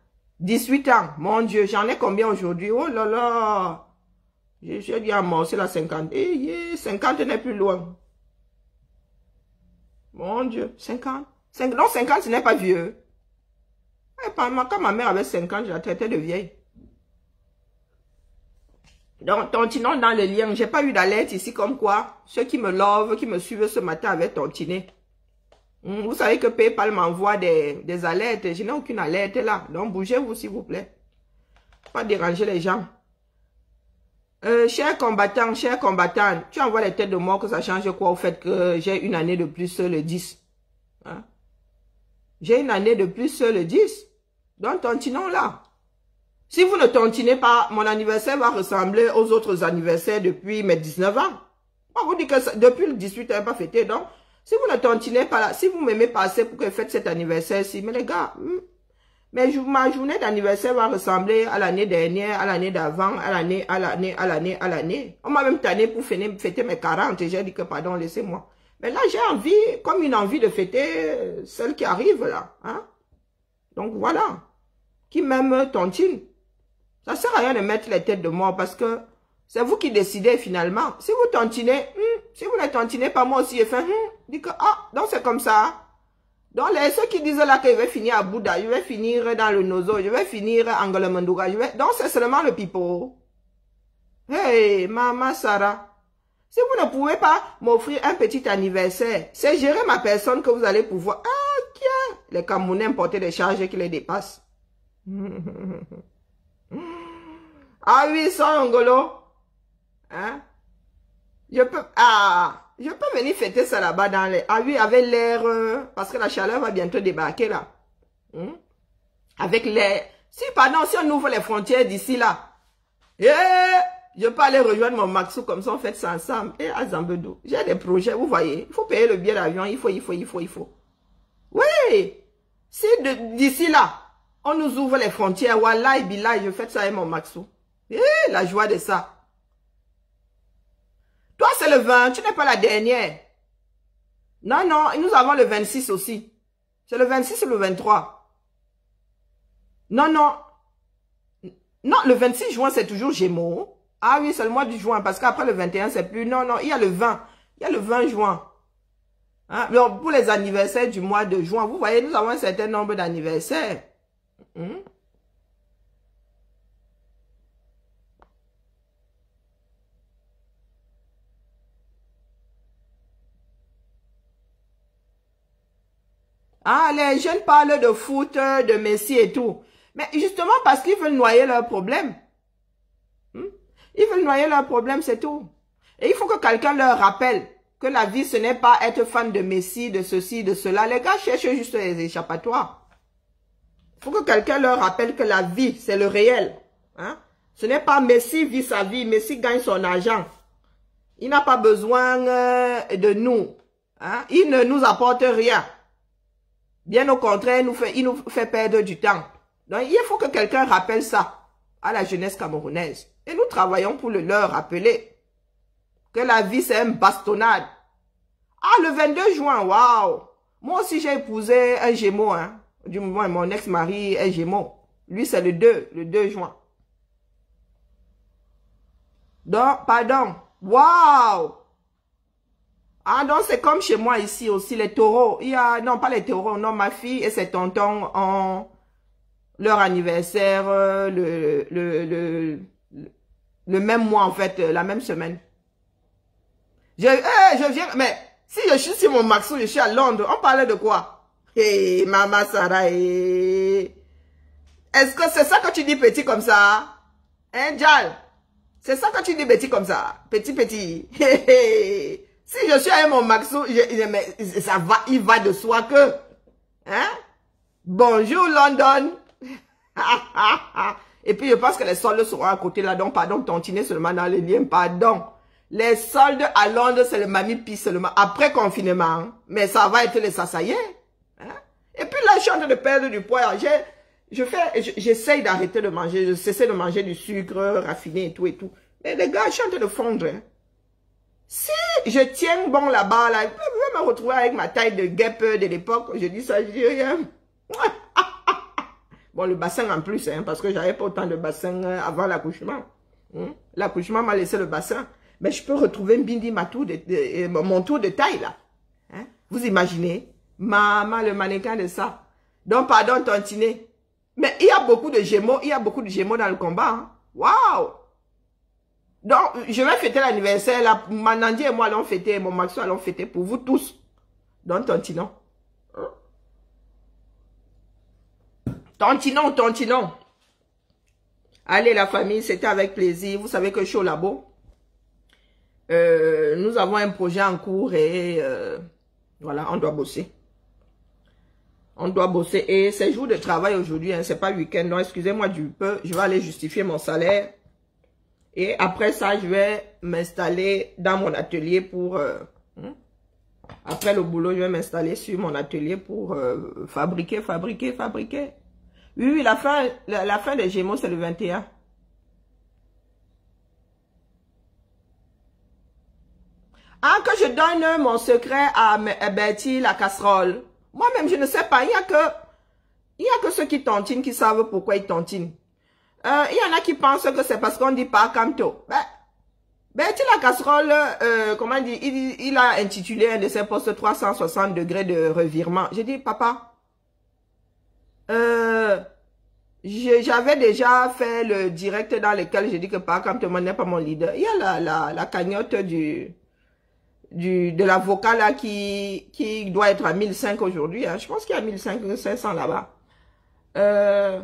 dix-huit ans, mon Dieu, j'en ai combien aujourd'hui? Oh là là! J'ai dû amorcer la cinquante. Eh, yeah, cinquante n'est plus loin. Mon Dieu, cinquante. cinquante. Non, cinquante, ce n'est pas vieux. Et par moi, quand ma mère avait cinquante, je la traitais de vieille. Donc, tontinons dans le lien. J'ai pas eu d'alerte ici comme quoi. Ceux qui me lovent, qui me suivent ce matin avaient tontiné. Vous savez que PayPal m'envoie des, des alertes. Je n'ai aucune alerte là. Donc, bougez-vous, s'il vous plaît. Pas déranger les gens. Euh, cher combattant, cher combattant, tu envoies les têtes de mort que ça change quoi au fait que j'ai une année de plus le dix. Hein? J'ai une année de plus le dix. Donc, tontinons là. Si vous ne tontinez pas, mon anniversaire va ressembler aux autres anniversaires depuis mes dix-neuf ans. On vous dit que ça, depuis le dix-huit, elle n'a pas fêté. Donc, si vous ne tontinez pas là, si vous m'aimez passer pour que faites cet anniversaire-ci, mais les gars... Hmm. Mais ma journée d'anniversaire va ressembler à l'année dernière, à l'année d'avant, à l'année, à l'année, à l'année, à l'année. On m'a même tanné pour fêter mes quarante et j'ai dit que pardon, laissez-moi. Mais là, j'ai envie, comme une envie de fêter celle qui arrive là. Hein? Donc voilà. Qui m'aime tontine. Ça sert à rien de mettre les têtes de mort parce que c'est vous qui décidez finalement. Si vous tontinez, hmm, si vous ne tontinez pas, moi aussi, je fais, hmm, dit que, ah, donc c'est comme ça. Donc, les, ceux qui disent là que je vais finir à Bouddha, je vais finir dans le Noso, je vais finir à Angola Mandouga, je vais... Donc, c'est seulement le pipeau. Hey, maman Sarah. Si vous ne pouvez pas m'offrir un petit anniversaire, c'est gérer ma personne que vous allez pouvoir... Ah, tiens! Les Camerounais portent des charges qui les dépassent. Ah oui, sans Angolo. Hein? Je peux... Ah! Je peux venir fêter ça là-bas dans les... Ah oui, avec l'air... Euh, parce que la chaleur va bientôt débarquer là. Hum? Avec l'air... Si, pardon, si on ouvre les frontières d'ici là. Eh, je peux aller rejoindre mon Maxou comme ça, on fait ça ensemble. Et à Zambedou. J'ai des projets, vous voyez. Il faut payer le billet d'avion, il faut, il faut, il faut, il faut. Oui! Si d'ici là, on nous ouvre les frontières, voilà, et bila, je fais ça avec mon Maxou. Eh, la joie de ça. Toi, c'est le vingt, tu n'es pas la dernière. Non, non, et nous avons le vingt-six aussi. C'est le vingt-six ou le vingt-trois? Non, non. Non, le vingt-six juin, c'est toujours Gémeaux. Ah oui, c'est le mois du juin, parce qu'après le vingt et un, c'est plus... Non, non, il y a le vingt. Il y a le vingt juin. Hein? Alors, pour les anniversaires du mois de juin, vous voyez, nous avons un certain nombre d'anniversaires. Hum? Ah, les jeunes parlent de foot, de Messi et tout. Mais justement parce qu'ils veulent noyer leur problème. Hmm? Ils veulent noyer leur problème, c'est tout. Et il faut que quelqu'un leur rappelle que la vie, ce n'est pas être fan de Messi, de ceci, de cela. Les gars cherchent juste les échappatoires. Il faut que quelqu'un leur rappelle que la vie, c'est le réel. Hein? Ce n'est pas Messi vit sa vie, Messi gagne son argent. Il n'a pas besoin de nous. Hein? Il ne nous apporte rien. Bien au contraire, il nous fait, il nous fait perdre du temps. Donc, il faut que quelqu'un rappelle ça à la jeunesse camerounaise. Et nous travaillons pour le leur rappeler que la vie, c'est une bastonnade. Ah, le vingt-deux juin, waouh! Moi aussi, j'ai épousé un Gémeaux. Hein. Du moment mon ex-mari est Gémeaux. Lui, c'est le deux, le deux juin. Donc, pardon. Waouh! Ah, donc c'est comme chez moi ici aussi, les taureaux. Il y a, non, pas les taureaux, non, ma fille et ses tontons ont leur anniversaire euh, le, le, le, le, le même mois, en fait, euh, la même semaine. Je, euh, je viens, mais Si je suis sur mon Maxou, je suis à Londres, on parlait de quoi? Hé, hey, maman Sarah, hey. Est-ce que c'est ça que tu dis petit comme ça? Hein, Jal? C'est ça que tu dis petit comme ça? Petit, petit. Hey, hey. Si je suis à mon Maxou, je, je, ça va, il va de soi que. Hein? Bonjour London. Et puis je pense que les soldes seront à côté là, donc pardon, tontiner seulement dans les liens, pardon. Les soldes à Londres, c'est le Mamie Pi seulement, après confinement. Hein? Mais ça va être les sassayés. Hein? Et puis là, je suis en train de perdre du poids. Je fais, j'essaye d'arrêter de manger, je cesse de manger du sucre raffiné et tout et tout. Mais les gars, je suis en train de fondre. Hein? Si je tiens bon là-bas, là, je peux me retrouver avec ma taille de guêpe de l'époque. Je dis ça, je dis rien. Bon, le bassin en plus, hein, parce que j'avais pas autant de bassin avant l'accouchement. Hein? L'accouchement m'a laissé le bassin. Mais je peux retrouver Mbindi, ma tour de, de, de, mon tour de taille, là. Hein? Vous imaginez? Maman, le mannequin de ça. Donc, pardon, Tontiné. Mais il y a beaucoup de gémeaux. Il y a beaucoup de gémeaux dans le combat. Waouh! Wow! Donc, je vais fêter l'anniversaire. La, Ma Nandi et moi allons fêter. Mon Maxou allons fêter pour vous tous. Donc, Tontinon. Hein? Tontinon, Tontinon. Allez, la famille, c'était avec plaisir. Vous savez que je suis au labo. Euh, nous avons un projet en cours et euh, voilà, on doit bosser. On doit bosser. Et ces jours de travail aujourd'hui, hein, c'est pas week-end. Non, excusez-moi du peu. Je vais aller justifier mon salaire. Et après ça, je vais m'installer dans mon atelier pour... Euh, hein? Après le boulot, je vais m'installer sur mon atelier pour euh, fabriquer, fabriquer, fabriquer. Oui, oui, la fin, la, la fin des Gémeaux, c'est le vingt et un. Ah, que je donne mon secret à Bertille la casserole. Moi-même, je ne sais pas. Il n'y a que, il y a que ceux qui tontinent, qui savent pourquoi ils tontinent. Euh, il y en a qui pensent que c'est parce qu'on dit Pas Kamto. Ben, Bertille la casserole, euh, comment dire, il, il a intitulé un de ses postes trois cent soixante degrés de revirement. J'ai dit, papa, euh, j'avais déjà fait le direct dans lequel j'ai dit que Pas Kamto n'est pas mon leader. Il y a la, la, la cagnotte du... Du, de l'avocat là qui, qui doit être à mille cinq aujourd'hui. Hein. Je pense qu'il y a mille cinq cents là-bas. Euh,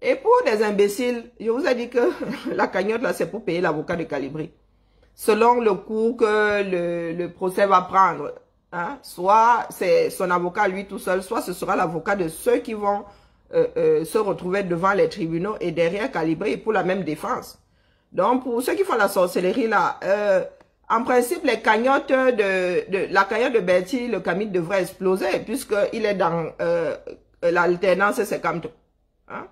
et pour des imbéciles, je vous ai dit que la cagnotte là, c'est pour payer l'avocat de Calibri. Selon le cours que le, le procès va prendre. Hein. Soit c'est son avocat lui tout seul, soit ce sera l'avocat de ceux qui vont euh, euh, se retrouver devant les tribunaux et derrière Calibri pour la même défense. Donc pour ceux qui font la sorcellerie là... Euh, En principe, les cagnottes de, de la cagnotte de Bertille, le Camille devrait exploser puisqu'il est dans euh, l'alternance, c'est Kamto. Hein?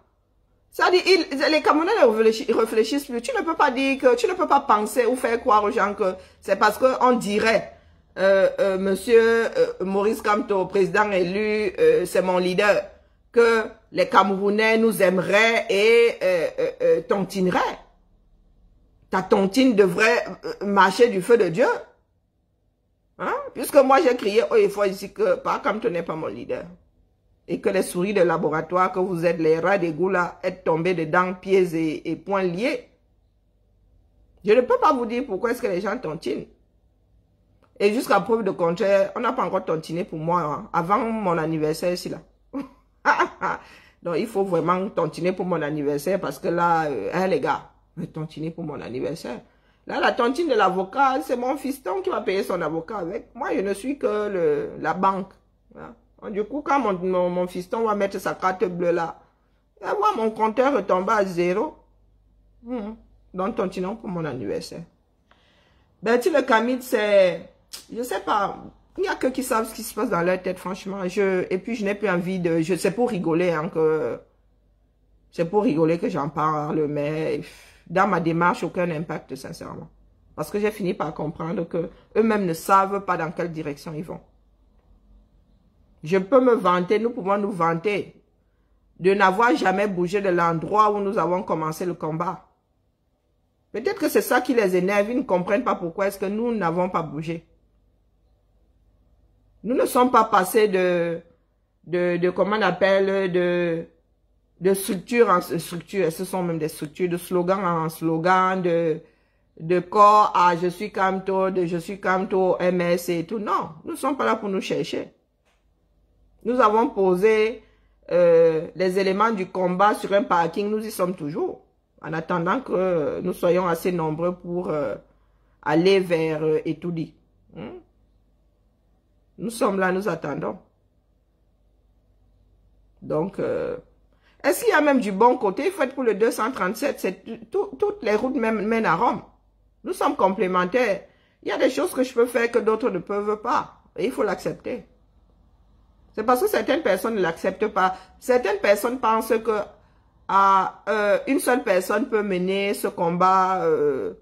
C'est-à-dire, les Camerounais ne réfléchissent plus. Tu ne peux pas dire que, tu ne peux pas penser ou faire croire aux gens que c'est parce qu'on dirait euh, euh, Monsieur euh, Maurice Kamto, président élu, euh, c'est mon leader, que les Camerounais nous aimeraient et euh, euh, euh, tontineraient. Ta tontine devrait marcher du feu de Dieu. Hein? Puisque moi, j'ai crié, oh, il faut ici que, pas comme tu n'es pas mon leader. Et que les souris de laboratoire, que vous êtes les rats d'égout là, êtes tombés dedans, pieds et, et poings liés. Je ne peux pas vous dire pourquoi est-ce que les gens tontinent. Et jusqu'à preuve de contraire, on n'a pas encore tontiné pour moi, hein, avant mon anniversaire ici là. Donc, il faut vraiment tontiner pour mon anniversaire parce que là, euh, hein, les gars. Tontiner pour mon anniversaire. Là, la tontine de l'avocat, c'est mon fiston qui va payer son avocat avec. Moi, je ne suis que le, la banque. Hein. Du coup, quand mon, mon, mon fiston va mettre sa carte bleue là, là moi, mon compteur retombe à zéro. Mmh. Donc, tontinons pour mon anniversaire. Bertille le Camide, c'est... Je sais pas. Il n'y a que qui savent ce qui se passe dans leur tête, franchement. Je, et puis, je n'ai plus envie de... Je sais pour rigoler, hein, que... C'est pour rigoler que j'en parle, mais... Dans ma démarche, aucun impact, sincèrement. Parce que j'ai fini par comprendre que eux-mêmes ne savent pas dans quelle direction ils vont. Je peux me vanter, nous pouvons nous vanter de n'avoir jamais bougé de l'endroit où nous avons commencé le combat. Peut-être que c'est ça qui les énerve, ils ne comprennent pas pourquoi est-ce que nous n'avons pas bougé. Nous ne sommes pas passés de, de, de comment on appelle, de... de structure en structure, ce sont même des structures, de slogan en slogan, de, de corps à je suis Kamto, de je suis Kamto, M R C et tout. Non, nous ne sommes pas là pour nous chercher. Nous avons posé euh, les éléments du combat sur un parking, nous y sommes toujours. En attendant que nous soyons assez nombreux pour euh, aller vers euh, Etoudi. Hmm? Nous sommes là, nous attendons. Donc, euh, est-ce qu'il y a même du bon côté? Il faut être pour le deux cent trente-sept. Tout, toutes les routes mènent, mènent à Rome. Nous sommes complémentaires. Il y a des choses que je peux faire que d'autres ne peuvent pas. Et il faut l'accepter. C'est parce que certaines personnes ne l'acceptent pas. Certaines personnes pensent que à, euh, une seule personne peut mener ce combat euh,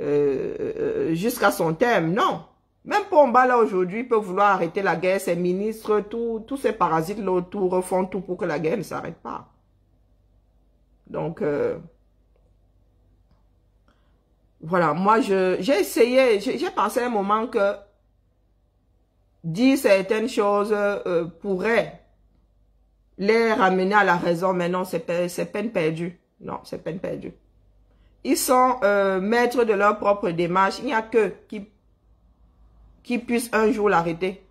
euh, jusqu'à son terme. Non. Même Pomba, là, aujourd'hui, peut vouloir arrêter la guerre. Ses ministres, tous ces parasites, là, autour, font tout pour que la guerre ne s'arrête pas. Donc, euh, voilà. Moi, je j'ai essayé, j'ai pensé à un moment que dire certaines choses euh, pourrait les ramener à la raison, mais non, c'est peine perdue. Non, c'est peine perdue. Ils sont euh, maîtres de leur propre démarche. Il n'y a qu'eux qui qui puisse un jour l'arrêter.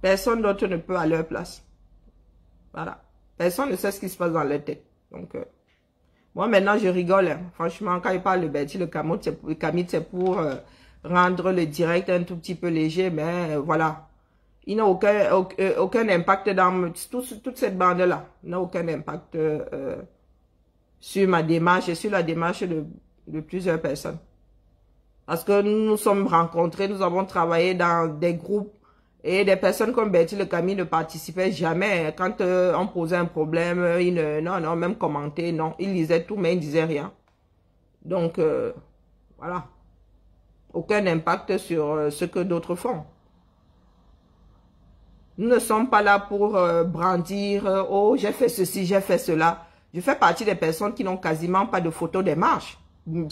Personne d'autre ne peut à leur place. Voilà. Personne ne sait ce qui se passe dans leur tête. Donc, euh, moi, maintenant, je rigole. Hein. Franchement, quand il parle de Bertille, le Camille, c'est pour, pour euh, rendre le direct un tout petit peu léger, mais euh, voilà. Il n'a aucun, aucun, aucun impact dans toute, toute cette bande-là. Il n'a aucun impact euh, sur ma démarche et sur la démarche de, de plusieurs personnes. Parce que nous nous sommes rencontrés, nous avons travaillé dans des groupes et des personnes comme Bertille le Camille ne participaient jamais. Quand euh, on posait un problème, ils ne, non, non, même commentaient, non. Ils lisaient tout, mais ils ne disaient rien. Donc, euh, voilà. Aucun impact sur euh, ce que d'autres font. Nous ne sommes pas là pour euh, brandir, euh, oh, j'ai fait ceci, j'ai fait cela. Je fais partie des personnes qui n'ont quasiment pas de photos des marches.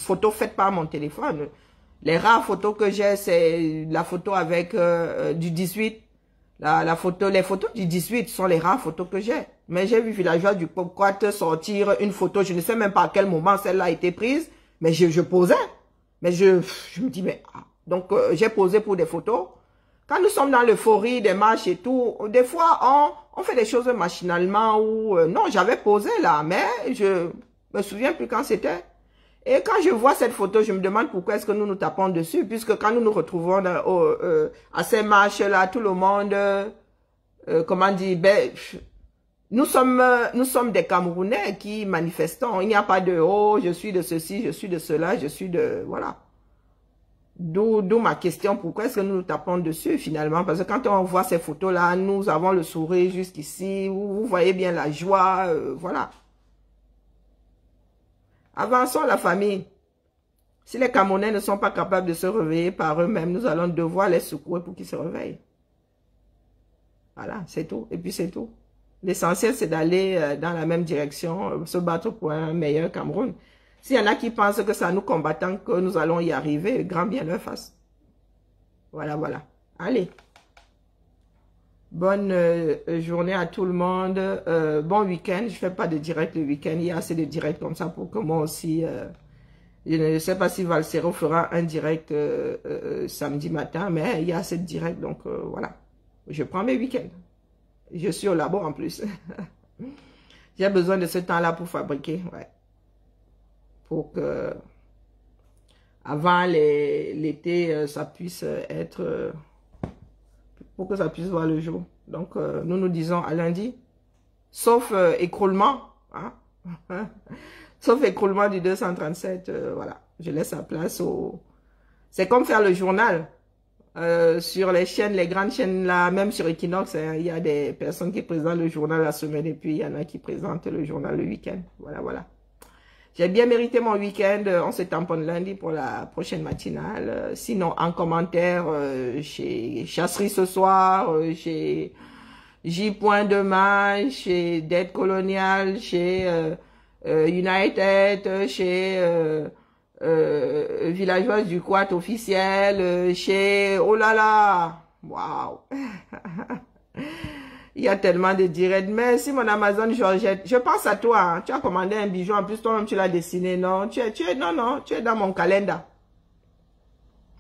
Photos faites par mon téléphone. Les rares photos que j'ai, c'est la photo avec euh, du dix-huit. La, la photo, les photos du dix-huit sont les rares photos que j'ai. Mais j'ai vu Villageoise du Quat sortir une photo. Je ne sais même pas à quel moment celle-là a été prise. Mais je, je posais. Mais je, je me dis, mais... Ah. Donc, euh, j'ai posé pour des photos. Quand nous sommes dans l'euphorie des marches et tout, des fois, on, on fait des choses machinalement ou... Euh, non, j'avais posé là, mais je me souviens plus quand c'était. Et quand je vois cette photo, je me demande pourquoi est-ce que nous nous tapons dessus, puisque quand nous nous retrouvons dans, oh, euh, à ces marches-là, tout le monde, euh, comment dire, ben, nous sommes, nous sommes des Camerounais qui manifestons. Il n'y a pas de oh, je suis de ceci, je suis de cela, je suis de voilà. D'où, d'où ma question, pourquoi est-ce que nous nous tapons dessus finalement? Parce que quand on voit ces photos-là, nous avons le sourire jusqu'ici, vous, vous voyez bien la joie, euh, voilà. Avançons la famille. Si les Camerounais ne sont pas capables de se réveiller par eux-mêmes, nous allons devoir les secouer pour qu'ils se réveillent. Voilà, c'est tout. Et puis c'est tout. L'essentiel, c'est d'aller dans la même direction, se battre pour un meilleur Cameroun. S'il y en a qui pensent que c'est à nous combattants que nous allons y arriver, grand bien leur face. Voilà, voilà. Allez. Bonne euh, journée à tout le monde, euh, bon week-end, je ne fais pas de direct le week-end, il y a assez de direct comme ça pour que moi aussi, euh, je ne sais pas si Valsero fera un direct euh, euh, samedi matin, mais il y a assez de direct, donc euh, voilà, je prends mes week-ends, je suis au labo en plus, j'ai besoin de ce temps-là pour fabriquer, ouais, pour que avant l'été, ça puisse être... Euh, pour que ça puisse voir le jour. Donc, euh, nous nous disons à lundi, sauf euh, écroulement, hein? Sauf écroulement du deux cent trente-sept, euh, voilà, je laisse la place au... C'est comme faire le journal, euh, sur les chaînes, les grandes chaînes là, même sur Equinox, hein, il y a des personnes qui présentent le journal la semaine et puis il y en a qui présentent le journal le week-end, voilà, voilà. J'ai bien mérité mon week-end, on se tamponne lundi pour la prochaine matinale. Sinon, en commentaire, euh, chez Chasserie ce soir, euh, chez J. demain, chez Dead Colonial, chez euh, euh, United, chez euh, euh, Villageoise du Quat officiel, euh, chez... Oh là là! Waouh Il y a tellement de directs. Merci mon Amazon Georgette. Je pense à toi. Hein. Tu as commandé un bijou. En plus, toi-même, tu l'as dessiné. Non, tu es, tu es, non, non, tu es dans mon calendrier.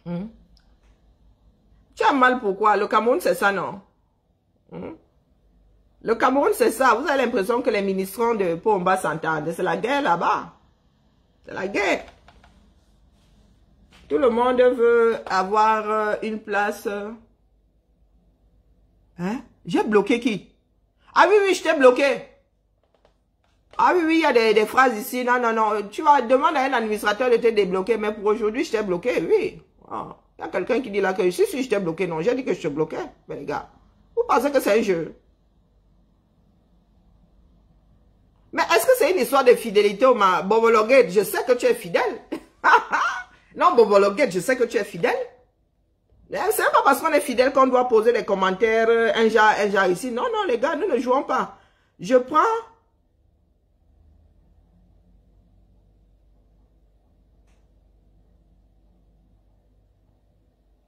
Mmh. Tu as mal pourquoi? Le Cameroun, c'est ça, non? Mmh. Le Cameroun, c'est ça. Vous avez l'impression que les ministrants de Pomba s'entendent. C'est la guerre là-bas. C'est la guerre. Tout le monde veut avoir une place. Hein? J'ai bloqué qui? Ah oui, oui, je t'ai bloqué. Ah oui, oui, il y a des, des phrases ici. Non, non, non. Tu vas demander à un administrateur de te débloquer. Mais pour aujourd'hui, je t'ai bloqué, oui. Ah. Il y a quelqu'un qui dit là que si, si, je t'ai bloqué. Non, j'ai dit que je te bloquais. Mais les gars, vous pensez que c'est un jeu? Mais est-ce que c'est une histoire de fidélité ou ma Bobolagette? Je sais que tu es fidèle. Non, Bobolagette, je sais que tu es fidèle. C'est pas parce qu'on est fidèle qu'on doit poser des commentaires un genre, un genre ici. Non, non, les gars, nous ne jouons pas. Je prends...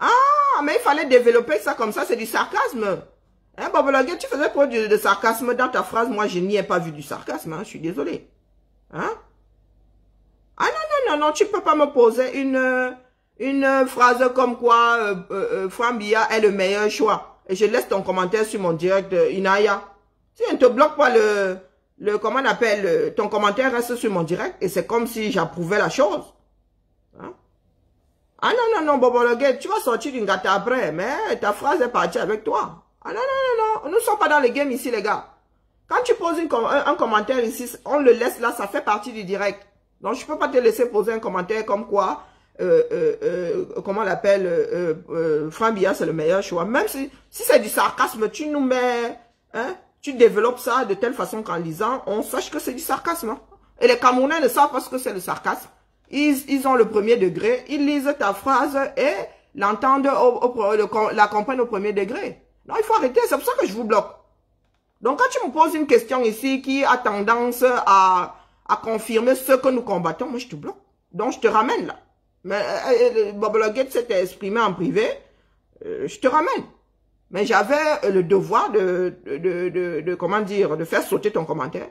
Ah, mais il fallait développer ça comme ça, c'est du sarcasme. Hein, Bobolagette, tu faisais preuve de, de sarcasme dans ta phrase. Moi, je n'y ai pas vu du sarcasme, hein, je suis désolée. Hein? Ah non, non, non, non, tu peux pas me poser une... Une phrase comme quoi euh, euh, Franck Biya est le meilleur choix. Et je laisse ton commentaire sur mon direct euh, Inaya. Si on ne te bloque pas le, le comment on appelle, le, ton commentaire reste sur mon direct. Et c'est comme si j'approuvais la chose. Hein? Ah non, non, non, Bobolagette, tu vas sortir d'une gâte après. Mais ta phrase est partie avec toi. Ah non, non, non, non, nous ne sommes pas dans les games ici, les gars. Quand tu poses une, un, un commentaire ici, on le laisse là, ça fait partie du direct. Donc je ne peux pas te laisser poser un commentaire comme quoi... Euh, euh, euh, comment on l'appelle euh, euh, Franck Biya c'est le meilleur choix. Même si, si c'est du sarcasme, tu nous mets, hein, tu développes ça de telle façon qu'en lisant, on sache que c'est du sarcasme. Hein. Et les Camerounais ne savent pas ce que c'est le sarcasme. Ils, ils ont le premier degré, ils lisent ta phrase et l'entendent, au, au, le, la comprennent au premier degré. Non, il faut arrêter, c'est pour ça que je vous bloque. Donc quand tu me poses une question ici qui a tendance à, à confirmer ce que nous combattons, moi je te bloque. Donc je te ramène là. Mais euh, euh, Bobolagette s'était exprimé en privé, euh, je te ramène. Mais j'avais le devoir de, de, de, de, de, comment dire, de faire sauter ton commentaire.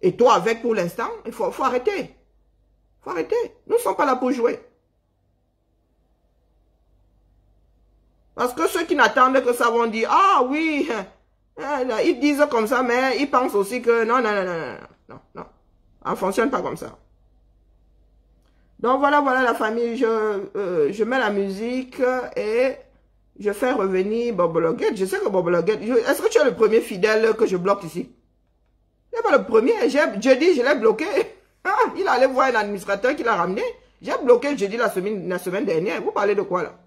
Et toi avec pour l'instant, il faut, faut arrêter. Il faut arrêter. Nous ne sommes pas là pour jouer. Parce que ceux qui n'attendent que ça vont dire, ah oui, ils disent comme ça, mais ils pensent aussi que non, non, non, non, non, non. On ne fonctionne pas comme ça. Donc voilà, voilà la famille, je, euh, je mets la musique et je fais revenir Bobolagette. Je sais que Bobolagette, est-ce que tu es le premier fidèle que je bloque ici? Il n'est pas le premier, jeudi je l'ai bloqué. Il allait voir un administrateur qui l'a ramené. J'ai bloqué jeudi la semaine, la semaine dernière. Vous parlez de quoi là?